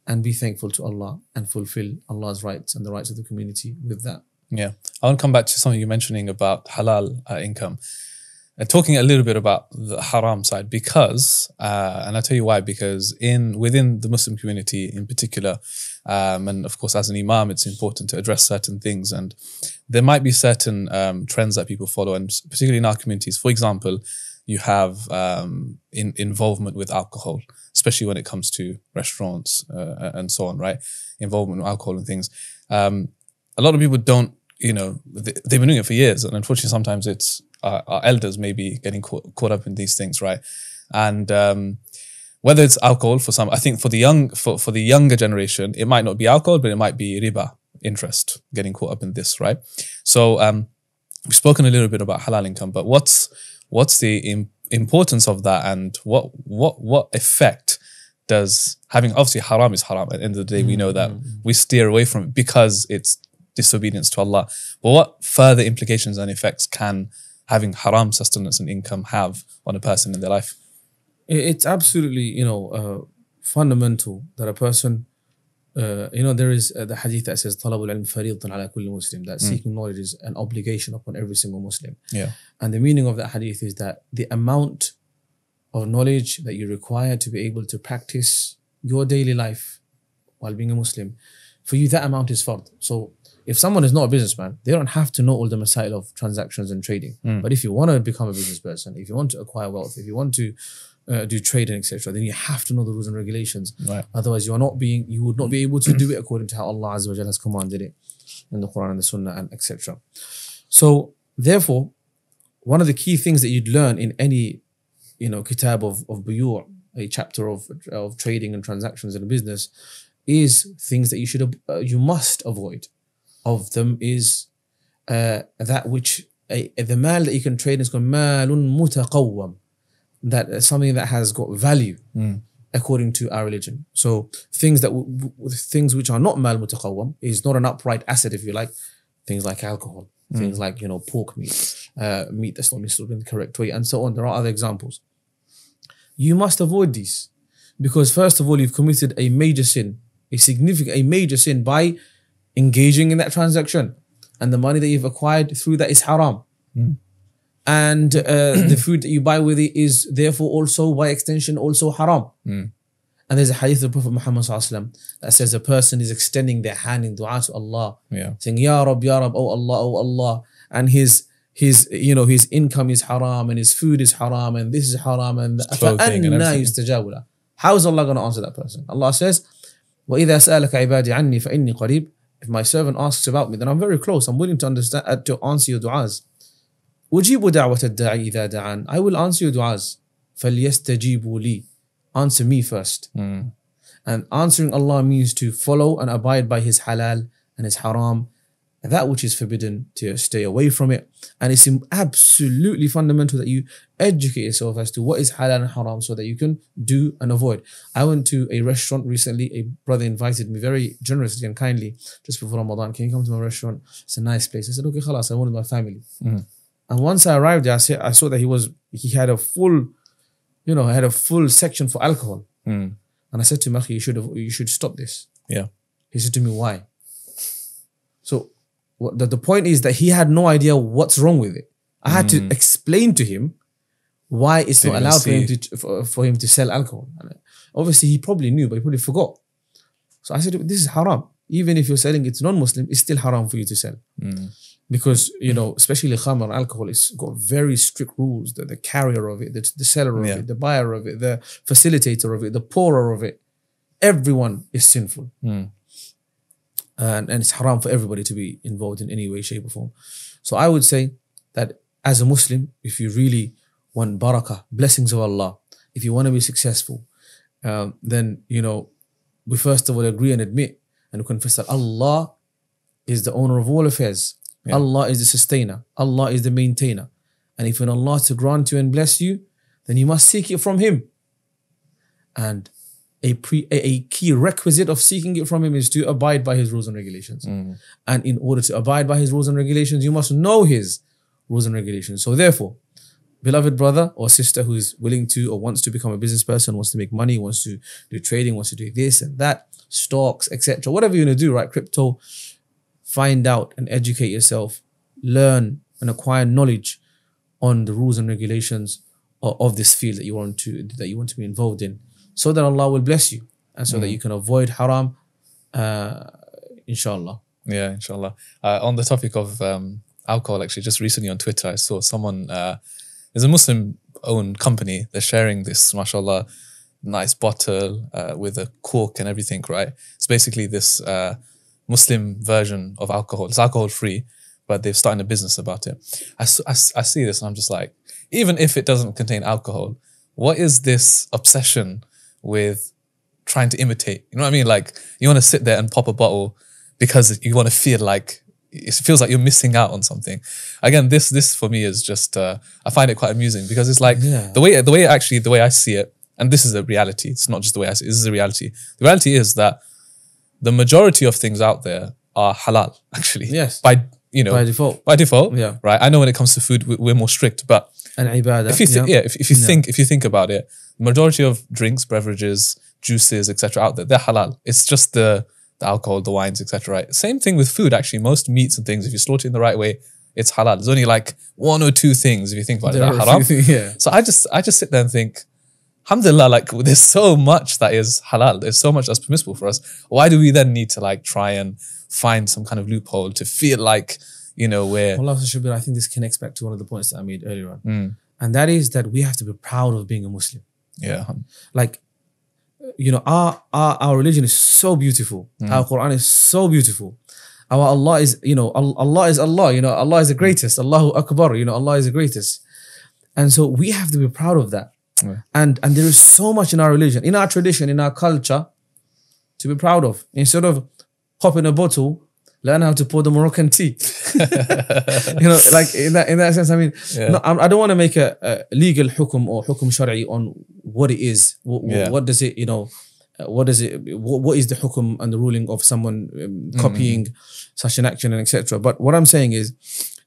And be thankful to Allah and fulfill Allah's rights and the rights of the community with that. Yeah. I want to come back to something you're mentioning about halal uh, income. And talking a little bit about the haram side, because, uh, and I'll tell you why, because in within the Muslim community in particular, um, and of course as an imam, it's important to address certain things, and there might be certain um, trends that people follow, and particularly in our communities. For example, you have um, in, involvement with alcohol, especially when it comes to restaurants uh, and so on, right? Involvement with alcohol and things. Um, a lot of people don't, you know, they, they've been doing it for years, and unfortunately sometimes it's, Our, our elders may be getting caught, caught up in these things, right? And um, whether it's alcohol for some, I think for the young, for, for the younger generation, it might not be alcohol, but it might be riba, interest, getting caught up in this, right? So um, we've spoken a little bit about halal income, but what's what's the im importance of that, and what what what effect does having, obviously haram is haram, at the end of the day, mm-hmm. we know that we steer away from it because it's disobedience to Allah. But what further implications and effects can having haram sustenance and income have on a person in their life? It's absolutely, you know, uh, fundamental that a person, uh, you know, there is uh, the hadith that says, "Talabul ilm fariidatun ala kulli Muslim," that seeking mm. knowledge is an obligation upon every single Muslim. Yeah. And the meaning of that hadith is that the amount of knowledge that you require to be able to practice your daily life while being a Muslim, for you, that amount is fard. So if someone is not a businessman, they don't have to know all the masail of transactions and trading. Mm. But if you want to become a business person, if you want to acquire wealth, if you want to uh, do trading, et cetera, then you have to know the rules and regulations. Right. Otherwise, you are not being, you would not be able to do it according to how Allah Azza wa Jalla has commanded it in the Quran and the Sunnah and et cetera. So, therefore, one of the key things that you'd learn in any, you know, kitab of of buyur, a chapter of of trading and transactions in a business, is things that you should uh, you must avoid. Of them is uh, that which uh, the mal that you can trade is called malun mutaqawwam, that is something that has got value mm. according to our religion. So things that w w things which are not mal mutaqawwam is not an upright asset, if you like. Things like alcohol, mm. things like, you know, pork meat, uh, meat that's not misled in the correct way, and so on. There are other examples. You must avoid these because, first of all, you've committed a major sin, a significant, a major sin by engaging in that transaction, and the money that you've acquired through that is haram. Mm. And uh, the food that you buy with it is therefore also, by extension, also haram. Mm. And there's a hadith of the Prophet Muhammad ﷺ that says a person is extending their hand in dua to Allah, yeah. saying, "Ya Rab, Ya Rab, oh Allah, oh Allah." And his, his, you know, his income is haram, and his food is haram, and this is haram, and the, how is Allah going to answer that person? Allah says, وَإِذَا سَأَلَكَ عِبَادِي عَنِّي فَإِنِّي قَرِيبٌ. If my servant asks about me, then I'm very close. I'm willing to understand uh, to answer your du'as. Ujibu da'wata ad-da'i idha da'an. I will answer your du'as. Falyastajibu li. Answer me first. Mm. And answering Allah means to follow and abide by His halal and His haram, and that which is forbidden, to stay away from it. And it's absolutely fundamental that you educate yourself as to what is halal and haram, so that you can do and avoid. I went to a restaurant recently. A brother invited me very generously and kindly just before Ramadan. "Can you come to my restaurant? It's a nice place." I said, "Okay, khalas." I wanted my family. Mm. And once I arrived there, I, said, I saw that he was, he had a full, you know, had a full section for alcohol. Mm. And I said to him, "Akhi, you should, you should stop this." Yeah. He said to me, "Why?" So the point is that he had no idea what's wrong with it. I had mm. to explain to him why it's so not allowed for him, to, for, for him to sell alcohol. And obviously, he probably knew, but he probably forgot. So I said, "This is haram. Even if you're selling it to non-Muslim, it's still haram for you to sell." Mm. Because, you know, especially khamr and alcohol, it's got very strict rules. The, the carrier of it, the, the seller of yeah. it, the buyer of it, the facilitator of it, the pourer of it. Everyone is sinful. Mm. And, and it's haram for everybody to be involved in any way, shape or form. So I would say that as a Muslim, if you really want barakah, blessings of Allah, if you want to be successful, um, then, you know, we first of all agree and admit and confess that Allah is the owner of all affairs. Yeah. Allah is the sustainer. Allah is the maintainer. And if you want Allah to grant you and bless you, then you must seek it from Him. And A, pre, a, a key requisite of seeking it from Him is to abide by His rules and regulations. Mm. And in order to abide by His rules and regulations, you must know His rules and regulations. So therefore, beloved brother or sister who is willing to or wants to become a business person, wants to make money, wants to do trading, wants to do this and that, stocks, et cetera, whatever you're going to do, right, crypto, find out and educate yourself, learn and acquire knowledge on the rules and regulations of, of this field that you want to, that you want to be involved in, so that Allah will bless you, and so mm. that you can avoid haram, uh, inshallah. Yeah, inshallah. Uh, on the topic of um, alcohol, actually, just recently on Twitter, I saw someone, uh, there's a Muslim-owned company, they're sharing this, mashallah, nice bottle uh, with a cork and everything, right? It's basically this uh, Muslim version of alcohol. It's alcohol-free, but they've started a business about it. I, I, I see this and I'm just like, even if it doesn't contain alcohol, what is this obsession with trying to imitate? You know what I mean? Like, you want to sit there and pop a bottle because you want to feel like, it feels like you're missing out on something. Again, this this for me is just, uh, I find it quite amusing because it's like, yeah. the way the way actually, the way I see it, and this is the reality, it's not just the way I see it, this is the reality. The reality is that the majority of things out there are halal, actually. Yes. By, you know. By default. By default, yeah. Right? I know when it comes to food, we're more strict, but and ibadah, if you yeah. yeah, if, if you yeah. think if you think about it, the majority of drinks, beverages, juices, et cetera out there, they're halal. It's just the the alcohol, the wines, et cetera. Right? Same thing with food, actually. Most meats and things, if you slaughter it in the right way, it's halal. There's only like one or two things, if you think about there it, that haram. Things, yeah. So I just, I just sit there and think, alhamdulillah, like there's so much that is halal. There's so much that's permissible for us. Why do we then need to like try and find some kind of loophole to feel like, you know, we're... Well, Shabir, I think this connects back to one of the points that I made earlier on. Mm. And that is that we have to be proud of being a Muslim. Yeah. Like, you know, our, our, our religion is so beautiful. Mm. Our Quran is so beautiful. Our Allah is, you know, Allah is Allah, you know, Allah is the greatest. Allahu Akbar, you know, Allah is the greatest. And so we have to be proud of that. Mm. And, and there is so much in our religion, in our tradition, in our culture to be proud of. Instead of popping a bottle, learn how to pour the Moroccan tea. You know, like in that, in that sense, I mean, yeah. no, I don't want to make a, a legal hukum or hukum shari'i on what it is. What, yeah. what does it, you know, what does it, what, what is the hukum and the ruling of someone um, copying mm. such an action and et cetera. But what I'm saying is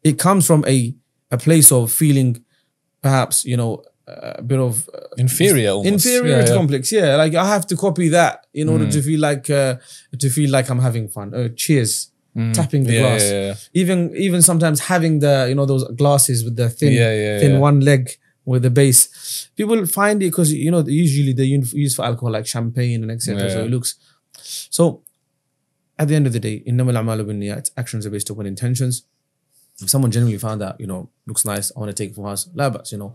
it comes from a, a place of feeling perhaps, you know, a bit of uh, inferior almost. inferiority yeah, yeah. complex yeah like I have to copy that in order mm. to feel like uh, to feel like I'm having fun. Oh, cheers. mm. Tapping the yeah, glass yeah, yeah. even even sometimes having the, you know, those glasses with the thin yeah, yeah, thin yeah. one leg with the base. People find it because, you know, usually they use for alcohol like champagne and etc. yeah. So it looks, so at the end of the day, innamal a'malu binniyat, actions are based upon intentions. If someone genuinely found that, you know, looks nice, I want to take it from us, labas, you know.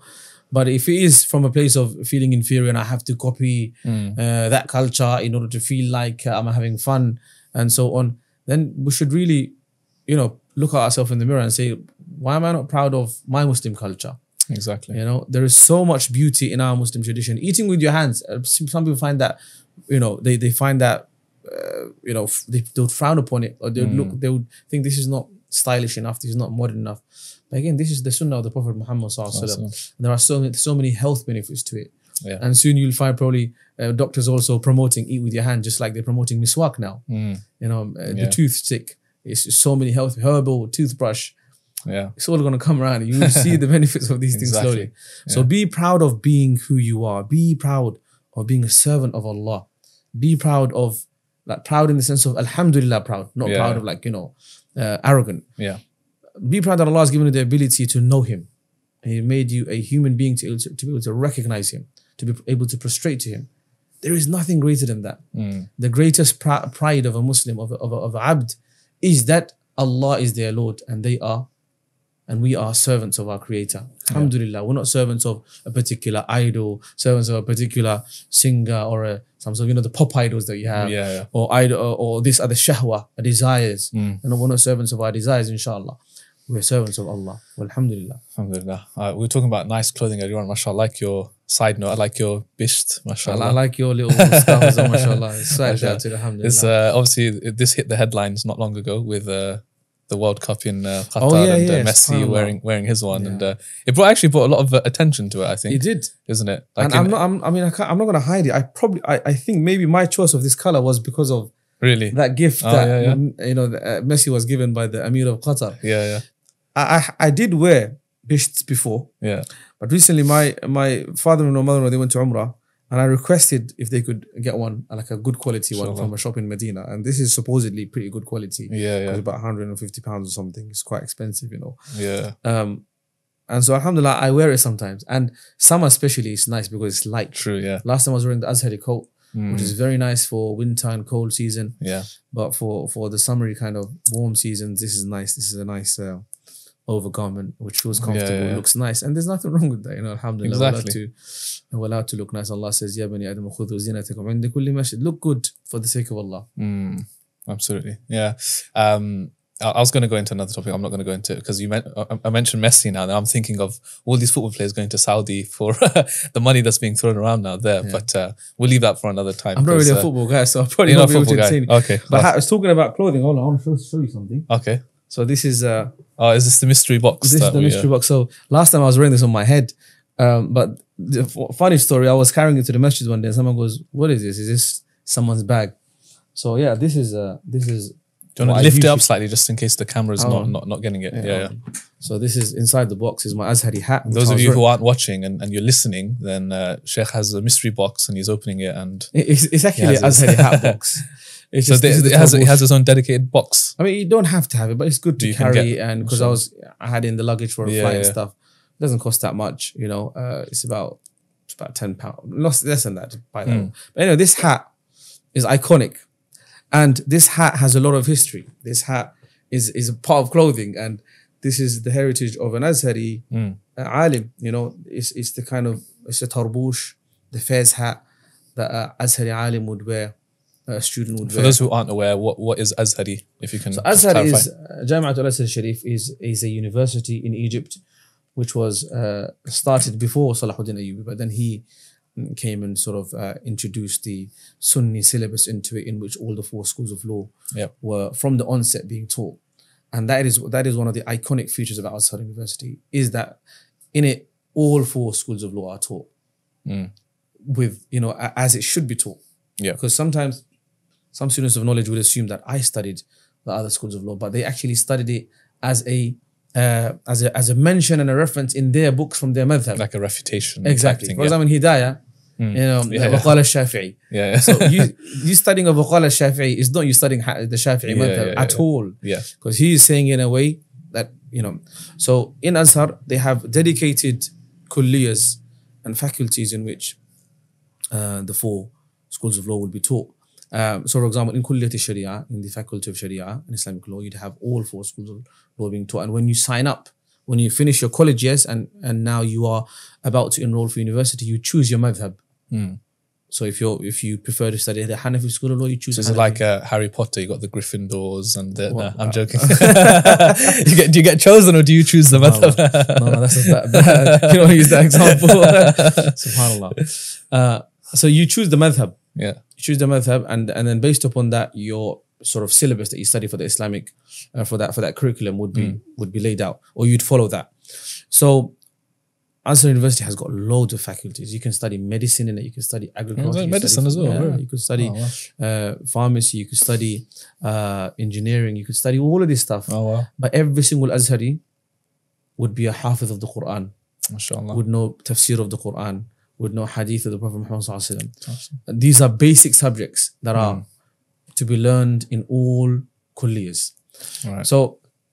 But if it is from a place of feeling inferior and I have to copy mm. uh, that culture in order to feel like uh, I'm having fun and so on, then we should really, you know, look at ourselves in the mirror and say, why am I not proud of my Muslim culture? Exactly. You know, there is so much beauty in our Muslim tradition. Eating with your hands, some people find that, you know, they, they find that, uh, you know, they, they would frown upon it, or they would mm. look, they would think this is not stylish enough, this is not modern enough. But again, this is the sunnah of the Prophet Muhammad sallallahu alaihi wasallam. There are so many, so many health benefits to it. Yeah. And soon you'll find probably uh, doctors also promoting eat with your hand, just like they're promoting miswak now. Mm. You know, uh, yeah. the toothstick. It's so many health, herbal toothbrush. Yeah, it's all going to come around. You will see the benefits of these exactly. things slowly. Yeah. So be proud of being who you are. Be proud of being a servant of Allah. Be proud of, like, proud in the sense of alhamdulillah proud, not yeah. proud of like, you know, uh, arrogant. Yeah. Be proud that Allah has given you the ability to know Him. He made you a human being to, to be able to recognize Him, to be able to prostrate to Him. There is nothing greater than that. Mm. The greatest pr pride of a Muslim, of, of, of abd, is that Allah is their Lord and they are, and we are servants of our Creator. Alhamdulillah, yeah. we're not servants of a particular idol, servants of a particular singer or a, some sort of, you know, the pop idols that you have, yeah, yeah. or idol, or, or this other shahwa, desires. Mm. And we're not servants of our desires, inshallah. We're servants of Allah. Alhamdulillah. Alhamdulillah. Uh, we were talking about nice clothing earlier on. MashaAllah, I like your side note. I like your bisht. MashaAllah. I like your little scarves. MashaAllah. It's right out to Alhamdulillah. It's, uh, obviously, this hit the headlines not long ago with uh, the World Cup in uh, Qatar oh, yeah, and yeah, uh, Messi wearing wearing his one. Yeah. And uh, it brought, actually brought a lot of uh, attention to it, I think. It did. Isn't it? Like and I'm not, I'm, I mean, I can't, I'm not going to hide it. I probably, I, I think maybe my choice of this color was because of really that gift oh, that, yeah, yeah. you know, uh, Messi was given by the Amir of Qatar. Yeah, yeah. I, I did wear bishts before, yeah. But recently, my my father-in-law, mother-in-law, they went to Umrah, and I requested if they could get one, like a good quality one, from a shop in Medina. And this is supposedly pretty good quality. Yeah, yeah. It's about a hundred and fifty pounds or something. It's quite expensive, you know. Yeah. Um, and so alhamdulillah, I wear it sometimes, and summer especially is nice because it's light. True. Yeah. Last time I was wearing the Azhari coat. Mm. Which is very nice for winter and cold season. Yeah. But for, for the summery kind of warm seasons, this is nice. This is a nice uh, overgarment which feels comfortable, yeah, yeah. looks nice. And there's nothing wrong with that, you know, alhamdulillah. Exactly. We're allowed to, we're allowed to look nice. Allah says, Ya bani adam khudhu zinatakum inda kulli masjid. Look good for the sake of Allah. Mm. Absolutely. Yeah. Um, I was going to go into another topic. I'm not going to go into it because you meant, I mentioned Messi now. And I'm thinking of all these football players going to Saudi for the money that's being thrown around now there. Yeah. But uh, we'll leave that for another time. I'm not really uh, a football guy, so I'll probably not, not be able to see. Okay. But I was talking about clothing. Hold on, I want to show you something. Okay. So this is... Uh, oh, is this the mystery box? This is the mystery box. So last time I was wearing this on my head. Um, but the funny story, I was carrying it to the masjid one day and someone goes, what is this? Is this someone's bag? So yeah, this is... Uh, this is Do you want to lift it up slightly just in case the camera's oh. not, not not getting it? Yeah, yeah, yeah. So this is inside the box is my Azhari hat. Those of you who aren't watching and, and you're listening, then uh, Sheikh has a mystery box and he's opening it and... It's, it's actually an Azhari hat box. It's so just, they, it, has, it has its own dedicated box. I mean, you don't have to have it, but it's good to you carry get, and because sure. I was I had it in the luggage for a yeah, flight yeah. and stuff. It doesn't cost that much, you know. Uh, it's about it's about ten pounds. Less, less than that. By that mm. But anyway, this hat is iconic. And this hat has a lot of history. This hat is, is a part of clothing. And this is the heritage of an Azhari mm. uh, alim. You know, it's, it's the kind of, it's a tarbush, the fez hat that uh, Azhari alim would wear, a uh, student would For wear. For those who aren't aware, what, what is Azhari? If you can so Azhar is, uh, Jami'at al-Azhar al-Sharif is, is a university in Egypt, which was uh, started before Salahuddin Ayyubi, but then he came and sort of uh, introduced the Sunni syllabus into it, in which all the four schools of law yep. were from the onset being taught. And that is that is one of the iconic features of Al-Azhar University, is that in it, all four schools of law are taught mm. with, you know, as it should be taught. Yeah. Because sometimes some students of knowledge will assume that I studied the other schools of law, but they actually studied it as a Uh, as, a, as a mention and a reference in their books from their madhab. Like a refutation. Exactly. For example, in Hidayah, mm. you know, yeah, Waqala yeah. al-Shafi'i. Yeah, yeah. So you, you studying of Waqala al-Shafi'i is not you studying the Shafi'i yeah, madhab yeah, yeah, at yeah. all. Yeah. Because he is saying in a way that, you know, so in Azhar, they have dedicated kulliyas and faculties in which uh, the four schools of law will be taught. Um, so, for example, in Kulliyat Sharia, in the Faculty of Sharia and Islamic Law, you'd have all four schools of law being taught. And when you sign up, when you finish your college years and, and now you are about to enroll for university, you choose your madhab. Mm. So if you if you prefer to study the Hanafi School of Law, you choose. So is it like uh, Harry Potter? You got the Gryffindors and the, no, I'm joking. you get do you get chosen or do you choose the madhab? No, no, that's not that bad. You don't use that example. Subhanallah. Uh, so you choose the madhab. Yeah. You choose the madhab and, and then based upon that, your sort of syllabus that you study for the Islamic, uh, for that for that curriculum would be mm. would be laid out, or you'd follow that. So Azhar University has got loads of faculties. You can study medicine in it, you can study agriculture. Like medicine study, as well. Yeah, right? You could study oh, wow. uh, pharmacy, you could study uh, engineering, you could study all of this stuff. Oh, wow. But every single Azhari would be a hafiz of the Quran. MashaAllah. Would know tafsir of the Quran. Would know hadith of the Prophet Muhammad Sallallahu Alaihi Wasallam. These are basic subjects that are mm. to be learned in all kulliyas. Right. So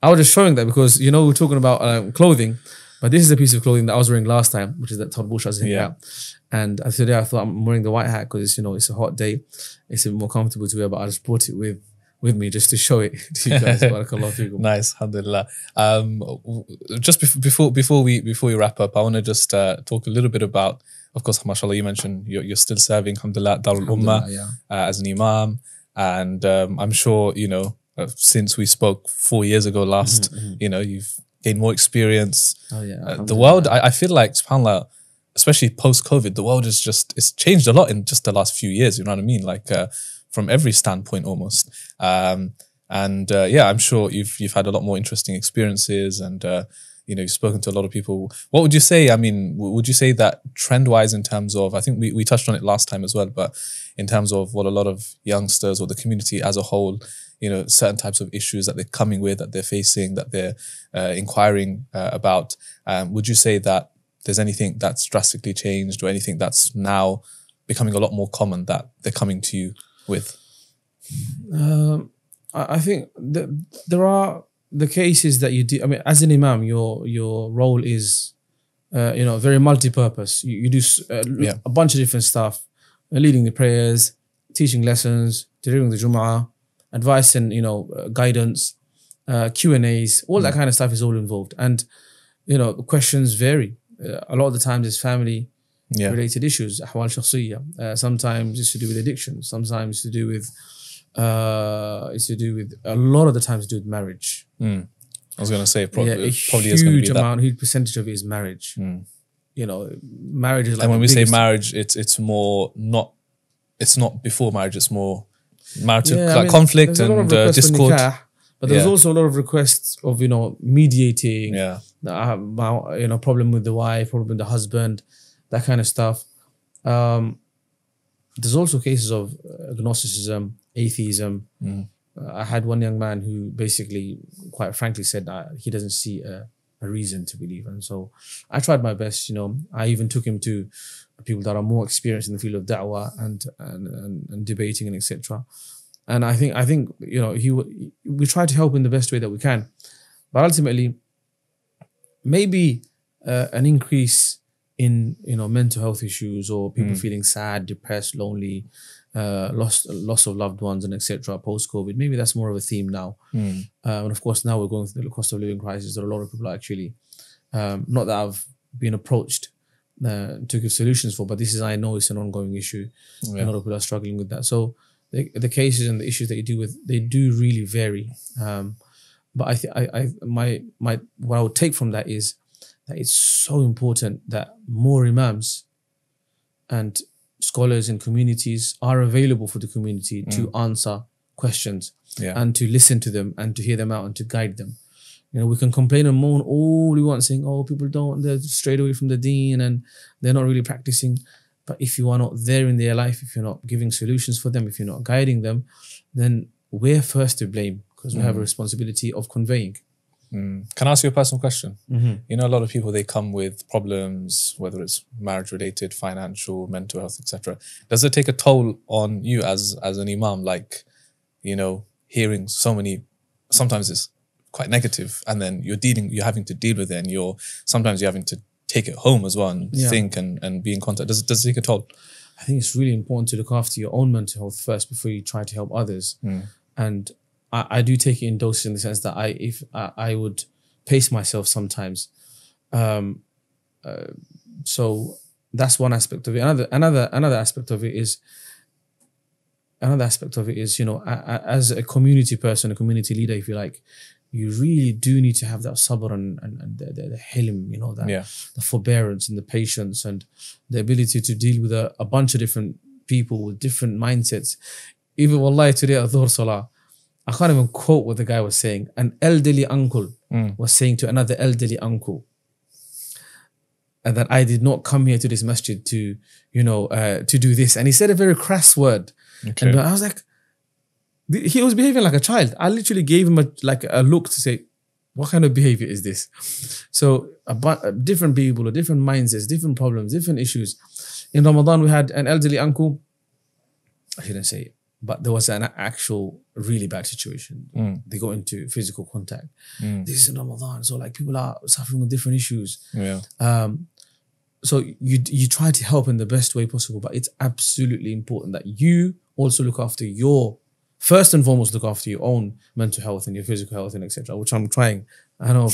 I was just showing that because, you know, we're talking about um, clothing, but this is a piece of clothing that I was wearing last time, which is that tarbush Azhari yeah. hat. And today I thought I'm wearing the white hat because it's, you know, it's a hot day. It's a bit more comfortable to wear, but I just brought it with with me just to show it to you guys. Nice, alhamdulillah. Um, just before, before, before, we, before we wrap up, I want to just uh, talk a little bit about, of course, mashallah, you mentioned you're, you're still serving, alhamdulillah, Darul Ummah yeah. uh, as an imam. And um, I'm sure, you know, uh, since we spoke four years ago last, mm-hmm, mm-hmm. you know, you've gained more experience. Oh, yeah, uh, the world, I, I feel like, subhanAllah, especially post-COVID, the world is just, it's changed a lot in just the last few years, you know what I mean? Like uh, from every standpoint almost. Um, and uh, yeah, I'm sure you've, you've had a lot more interesting experiences and, uh, you know, you've spoken to a lot of people. What would you say? I mean, would you say that trend-wise in terms of, I think we, we touched on it last time as well, but in terms of what a lot of youngsters or the community as a whole, you know, certain types of issues that they're coming with, that they're facing, that they're uh, inquiring uh, about, um, would you say that there's anything that's drastically changed or anything that's now becoming a lot more common that they're coming to you with? Um, I think th there are... the cases that you do, I mean, as an imam, your your role is, uh, you know, very multi-purpose. You, you do uh, yeah. a bunch of different stuff, uh, leading the prayers, teaching lessons, delivering the Jum'ah, advice and, you know, uh, guidance, uh, Q and A's, all mm. that kind of stuff is all involved. And, you know, questions vary. Uh, a lot of the times it's family-related yeah. issues, ahwal shakhsiyya. Uh, sometimes it's to do with addiction. Sometimes it's to do with Uh, it's to do with, a lot of the times, do with marriage. Mm. I was going to say, probably, yeah, a probably huge is going to be amount, that. Huge percentage of it is marriage. Mm. You know, marriage is like. And when we say marriage, it's it's more not, it's not before marriage. It's more marital, yeah, like, I mean, conflict and uh, discord. Nikah, but there's yeah. also a lot of requests of, you know, mediating. Yeah, I have my, you know, problem with the wife, problem with the husband, that kind of stuff. Um, there's also cases of agnosticism, atheism. Mm. I had one young man who basically, quite frankly, said that he doesn't see a, a reason to believe. And so I tried my best, you know. I even took him to people that are more experienced in the field of da'wah and and, and, and debating and et cetera. And I think, I think you know, he, we try to help in the best way that we can. But ultimately, maybe uh, an increase in, you know, mental health issues, or people mm. feeling sad, depressed, lonely, Uh, loss, loss of loved ones, and et cetera. Post COVID, maybe that's more of a theme now. Mm. Uh, and of course, now we're going through the cost of living crisis. That a lot of people are actually, um, not that I've been approached uh, to give solutions for, but this is, I know, it's an ongoing issue. Yeah. And a lot of people are struggling with that. So the, the cases and the issues that you deal with, they do really vary. Um, but I, th I, I, my, my, what I would take from that is that it's so important that more imams and scholars and communities are available for the community mm. to answer questions, yeah. and to listen to them and to hear them out and to guide them. You know, we can complain and moan all we want, saying, oh, people don't, they're strayed away from the deen and they're not really practicing. But if you are not there in their life, if you're not giving solutions for them, if you're not guiding them, then we're first to blame, because we mm. have a responsibility of conveying. Mm. Can I ask you a personal question? Mm-hmm. You know, a lot of people, they come with problems, whether it's marriage-related, financial, mental health, et cetera. Does it take a toll on you as as an imam? Like, you know, hearing so many, sometimes it's quite negative, and then you're dealing, you're having to deal with it, and you're sometimes you're having to take it home as well and yeah. think and and be in contact. Does it does it take a toll? I think it's really important to look after your own mental health first before you try to help others, mm. and. I do take it in doses, in the sense that I, if I, I would pace myself sometimes. Um, uh, so that's one aspect of it. Another, another, another aspect of it is, another aspect of it is, you know, I, I, as a community person, a community leader, if you like, you really do need to have that sabr and, and, and the, the, the hilm, you know, that yeah. the forbearance and the patience and the ability to deal with a, a bunch of different people with different mindsets. Even wallahi, today at Dhuhr Salah, I can't even quote what the guy was saying. An elderly uncle mm. was saying to another elderly uncle, and that I did not come here to this masjid to, you know, uh, to do this. And he said a very crass word. Okay. And I was like, he was behaving like a child. I literally gave him a, like a look to say, what kind of behavior is this? So about different people, or different mindsets, different problems, different issues. In Ramadan, we had an elderly uncle. I shouldn't say it. But there was an actual really bad situation. Mm. They got into physical contact. Mm. This is in Ramadan, so like people are suffering with different issues. Yeah. Um, so you you try to help in the best way possible, but it's absolutely important that you also look after your, first and foremost, look after your own mental health and your physical health and et cetera. Which I'm trying. I know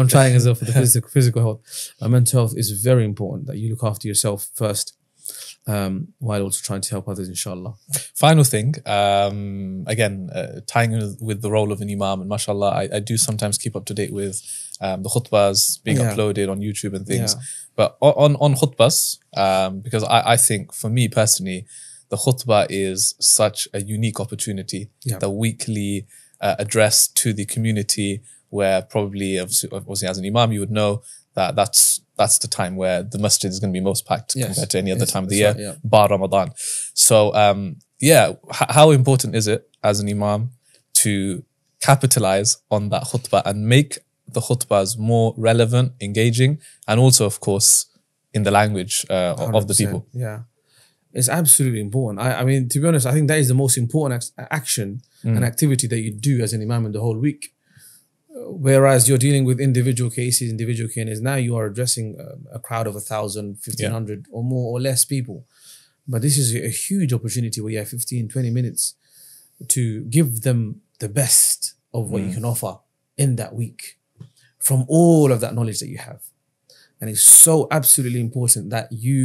I'm trying as well for the physical physical health. Uh, mental health is very important, that you look after yourself first. Um, while also trying to help others, inshallah. Final thing, um, again, uh, tying in with the role of an imam, and mashallah, I, I do sometimes keep up to date with um, the khutbahs being yeah. uploaded on YouTube and things. Yeah. But on, on khutbahs, um, because I, I think for me personally, the khutbah is such a unique opportunity, yeah. the weekly uh, address to the community, where probably, obviously, obviously as an imam, you would know that that's that's the time where the masjid is going to be most packed, yes, compared to any other yes, time of the year, right, yeah. bar Ramadan. So um, yeah, h how important is it as an imam to capitalize on that khutbah and make the khutbahs more relevant, engaging, and also, of course, in the language uh, of the people? Yeah, it's absolutely important. I, I mean, to be honest, I think that is the most important action mm. and activity that you do as an imam in the whole week. Whereas you're dealing with individual cases, individual cases, now you are addressing a, a crowd of a thousand, fifteen hundred yeah. or more or less people. But this is a huge opportunity where you have fifteen, twenty minutes to give them the best of what mm. you can offer in that week from all of that knowledge that you have. And it's so absolutely important that you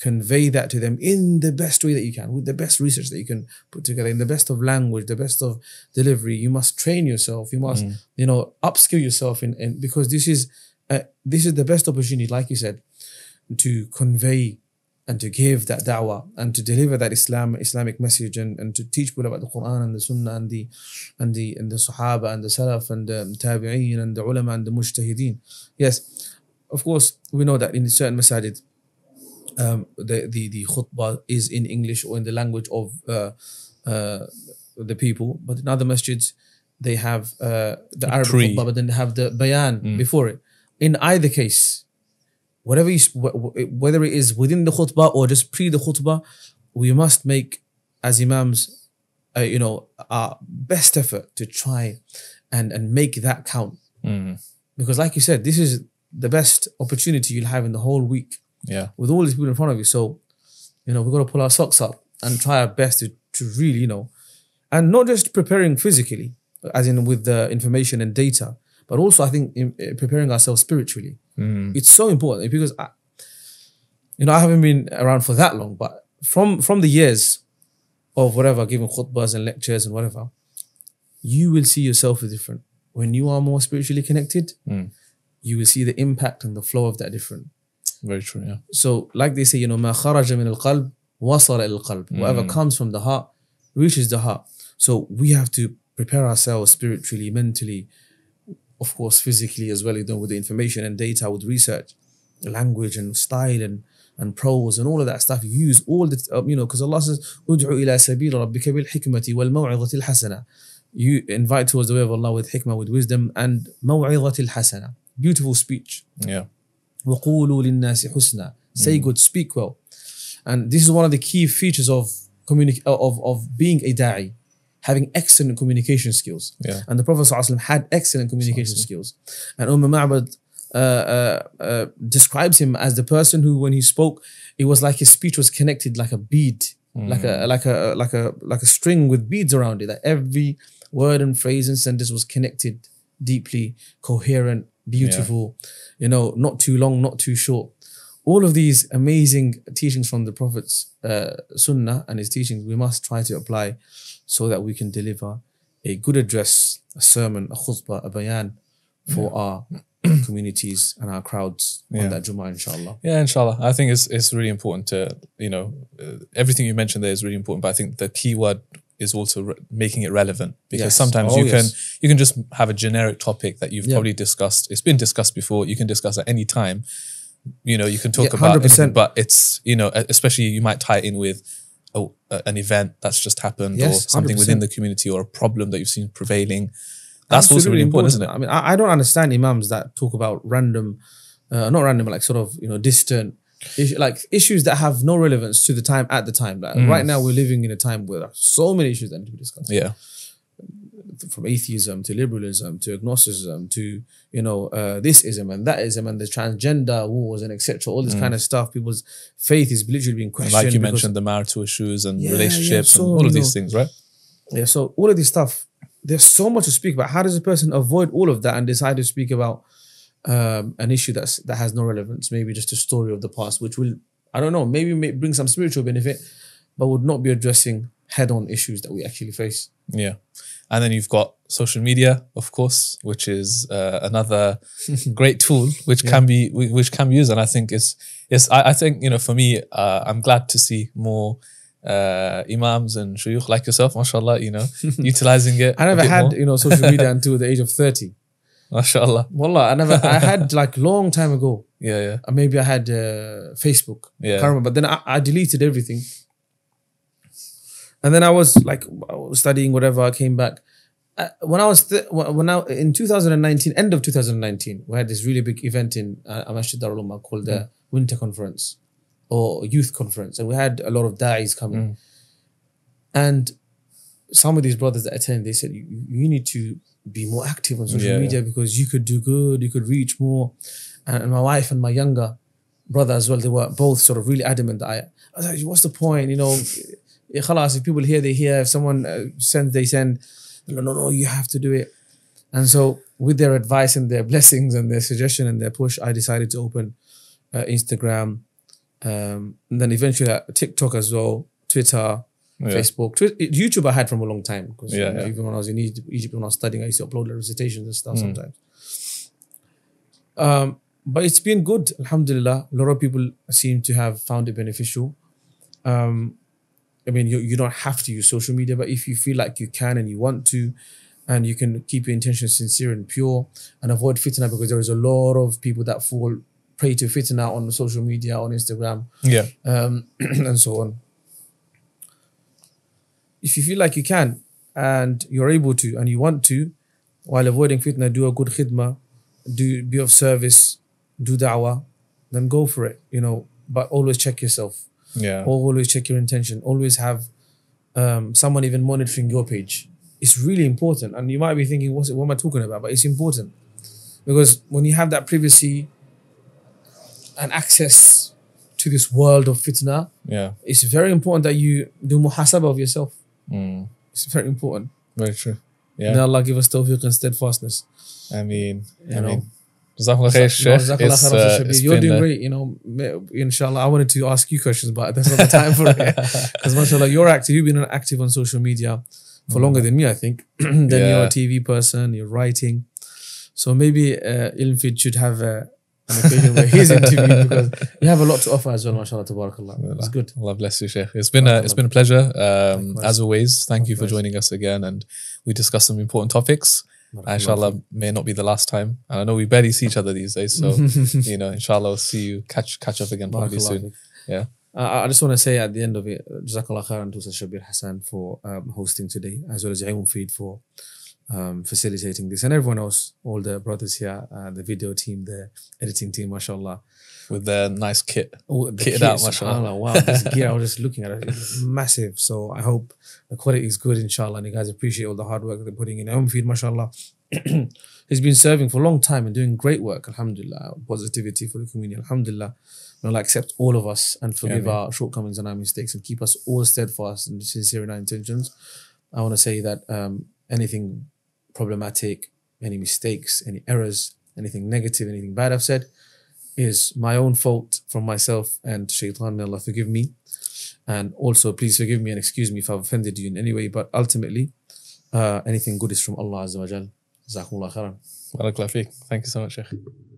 convey that to them in the best way that you can, with the best research that you can put together, in the best of language, the best of delivery. You must train yourself. You must, mm. you know, upskill yourself, in, in because this is uh, this is the best opportunity, like you said, to convey and to give that da'wah and to deliver that Islam, Islamic message, and, and to teach people about the Quran and the Sunnah and the and the and the Sahaba and the Salaf and the Tabi'een and the Ulama and the Mujtahideen. Yes, of course, we know that in certain masajid, Um, the, the, the khutbah is in English or in the language of uh, uh, the people. But in other masjids, they have uh, the a Arabic tree. khutbah, but then they have the bayan mm. before it. In either case, whatever you, whether it is within the khutbah or just pre the khutbah, we must make, as imams, uh, you know, our best effort to try and, and make that count. Mm. Because like you said, this is the best opportunity you'll have in the whole week. Yeah, with all these people in front of you. So, you know, we've got to pull our socks up and try our best to, to really, you know, and not just preparing physically, as in with the information and data, but also I think in, in preparing ourselves spiritually. Mm. It's so important because, I, you know, I haven't been around for that long, but from, from the years of whatever, giving khutbahs and lectures and whatever, you will see yourself as different. When you are more spiritually connected, mm. you will see the impact and the flow of that different. Very true, yeah. So, like they say, you know, مَا خَرَجَ مِنَ الْقَلْبِ وَصَلَ إِلَى الْقَلْبِ. Whatever comes from the heart reaches the heart. So, we have to prepare ourselves spiritually, mentally, of course, physically as well, you know, with the information and data, with research, language and style and, and prose and all of that stuff. Use all the, um, you know, because Allah says, اُدْعُوا إِلَى سَبِيلَ رَبِّكَ بِالْحِكْمَةِ وَالْمَوْعِظَةِ الْحَسَنَةِ. You invite towards the way of Allah with hikmah, with wisdom, and مَوْعِظَةِ الْحَسَنَةِ. Beautiful speech. Yeah. وَقُولُوا لِلنَّاسِ حُسْنًا. Say good, speak well. And this is one of the key features of of, of being a da'i, having excellent communication skills. Yeah. And the Prophet ﷺ had excellent communication skills. And Umm Ma'bad uh, uh, uh, describes him as the person who, when he spoke, it was like his speech was connected like a bead, mm. like a like a like a like a string with beads around it. That every word and phrase and sentence was connected, deeply coherent, beautiful, yeah. you know, not too long, not too short. All of these amazing teachings from the Prophet's uh, Sunnah and his teachings, we must try to apply so that we can deliver a good address, a sermon, a khutbah, a bayan for yeah. our communities and our crowds yeah. on that Jummah, inshallah. Yeah, inshallah. I think it's, it's really important to, you know, uh, everything you mentioned there is really important, but I think the key word is also re making it relevant, because yes. sometimes oh, you yes. can you can just have a generic topic that you've yeah. probably discussed. It's been discussed before. You can discuss at any time. You know, you can talk yeah, about it, but it's, you know, especially you might tie it in with oh, uh, an event that's just happened yes, or something one hundred percent within the community or a problem that you've seen prevailing. That's Absolutely also really important, important, isn't it? I mean, I, I don't understand imams that talk about random, uh, not random, but like sort of, you know, distant, like issues that have no relevance to the time at the time. Like mm. right now we're living in a time where there are so many issues that need to be discussed. Yeah. From atheism to liberalism to agnosticism to, you know, uh, this ism and that ism and the transgender wars and et cetera. All this mm. kind of stuff. People's faith is literally being questioned. And like you mentioned, the marital issues and yeah, relationships yeah, so, and all of these know, things, right? Yeah. So all of this stuff, there's so much to speak about. How does a person avoid all of that and decide to speak about Um, an issue that's, that has no relevance, maybe just a story of the past, which will, I don't know, maybe may bring some spiritual benefit, but would not be addressing head-on issues that we actually face. Yeah. And then you've got social media, of course, which is uh, another great tool, which yeah. can be, which can be used. And I think it's, it's I, I think, you know, for me, uh, I'm glad to see more uh, imams and shuyukh like yourself, mashallah, you know, utilizing it. I never had, more. you know, social media until the age of thirty. MashaAllah. Wallah, I never, I had like long time ago. Yeah, yeah. Uh, maybe I had uh, Facebook. Yeah. I can't remember. But then I, I deleted everything. And then I was like I was studying whatever, I came back. Uh, when I was, when I, in two thousand nineteen, end of two thousand nineteen, we had this really big event in Masjid Darul Ummah called the mm. Winter Conference or Youth Conference. And we had a lot of da'is coming. Mm. And some of these brothers that attended, they said, you, you need to be more active on social yeah, media yeah. because you could do good, you could reach more. And my wife and my younger brother as well, they were both sort of really adamant that I, I was like, what's the point? You know, if people hear, they hear. If someone sends, they send. No, no, no, you have to do it. And so with their advice and their blessings and their suggestion and their push, I decided to open uh, Instagram Um, and then eventually uh, TikTok as well, Twitter, yeah. Facebook. Twi YouTube I had from a long time. Because yeah, you know, yeah. even when I was in Egypt, Egypt, when I was studying, I used to upload the recitations and stuff mm. sometimes. Um, but it's been good, alhamdulillah. A lot of people seem to have found it beneficial. Um, I mean, you, you don't have to use social media, but if you feel like you can and you want to, and you can keep your intentions sincere and pure and avoid fitna, because there is a lot of people that fall prey to fitna on social media, on Instagram, yeah, um, and so on. If you feel like you can and you're able to and you want to, while avoiding fitna, do a good khidmah, do, be of service, do da'wah, then go for it, you know, but always check yourself. Yeah. Always check your intention. Always have um, someone even monitoring your page. It's really important. And you might be thinking, what's it, what am I talking about? But it's important, because when you have that privacy and access to this world of fitna, yeah, it's very important that you do muhasabah of yourself. Mm. It's very important. Very true. Yeah. May Allah give us tawfiq and steadfastness. I mean, you I know. Mean. Uh, You're doing great, you know, inshallah. I wanted to ask you questions, but that's not the time for it. Because mashallah, you're active. You've been active on social media for mm. longer than me, I think. Then yeah. you're a T V person, you're writing. So maybe uh, Ilmfeed should have uh, an occasion where he's interviewed, because you have a lot to offer as well, mashallah, tabarakallah. It's good. Allah bless you, Sheikh. It's been, a, it's been a pleasure. Um, as always, thank you for joining us again. And we discussed some important topics. Inshallah, may not be the last time. And I know we barely see each other these days, so you know, inshallah, we'll see you catch catch up again probably soon. Yeah. Uh, I just want to say at the end of it, Jazakallah khairan to Shabir Hassan for um, hosting today, as well as Ilmfeed for um, facilitating this, and everyone else, all the brothers here, uh, the video team, the editing team, mashallah. With their nice kit. Oh, the kitted kit, out, mashallah. Wow, this gear, I was just looking at it, it's massive. So I hope the quality is good, inshallah, and you guys appreciate all the hard work they're putting in. Ilmfeed, mashallah, he's been serving for a long time and doing great work, alhamdulillah. Positivity for the community, alhamdulillah. May Allah accept all of us and forgive yeah, our shortcomings and our mistakes, and keep us all steadfast and sincere in our intentions. I want to say that um, anything problematic, any mistakes, any errors, anything negative, anything bad I've said, is my own fault from myself and Shaitan. May Allah forgive me. And also, please forgive me and excuse me if I've offended you in any way. But ultimately, uh, anything good is from Allah Azza wa Jal. Jazakumullah khairan. Barakallahu feek. Thank you so much, Sheikh.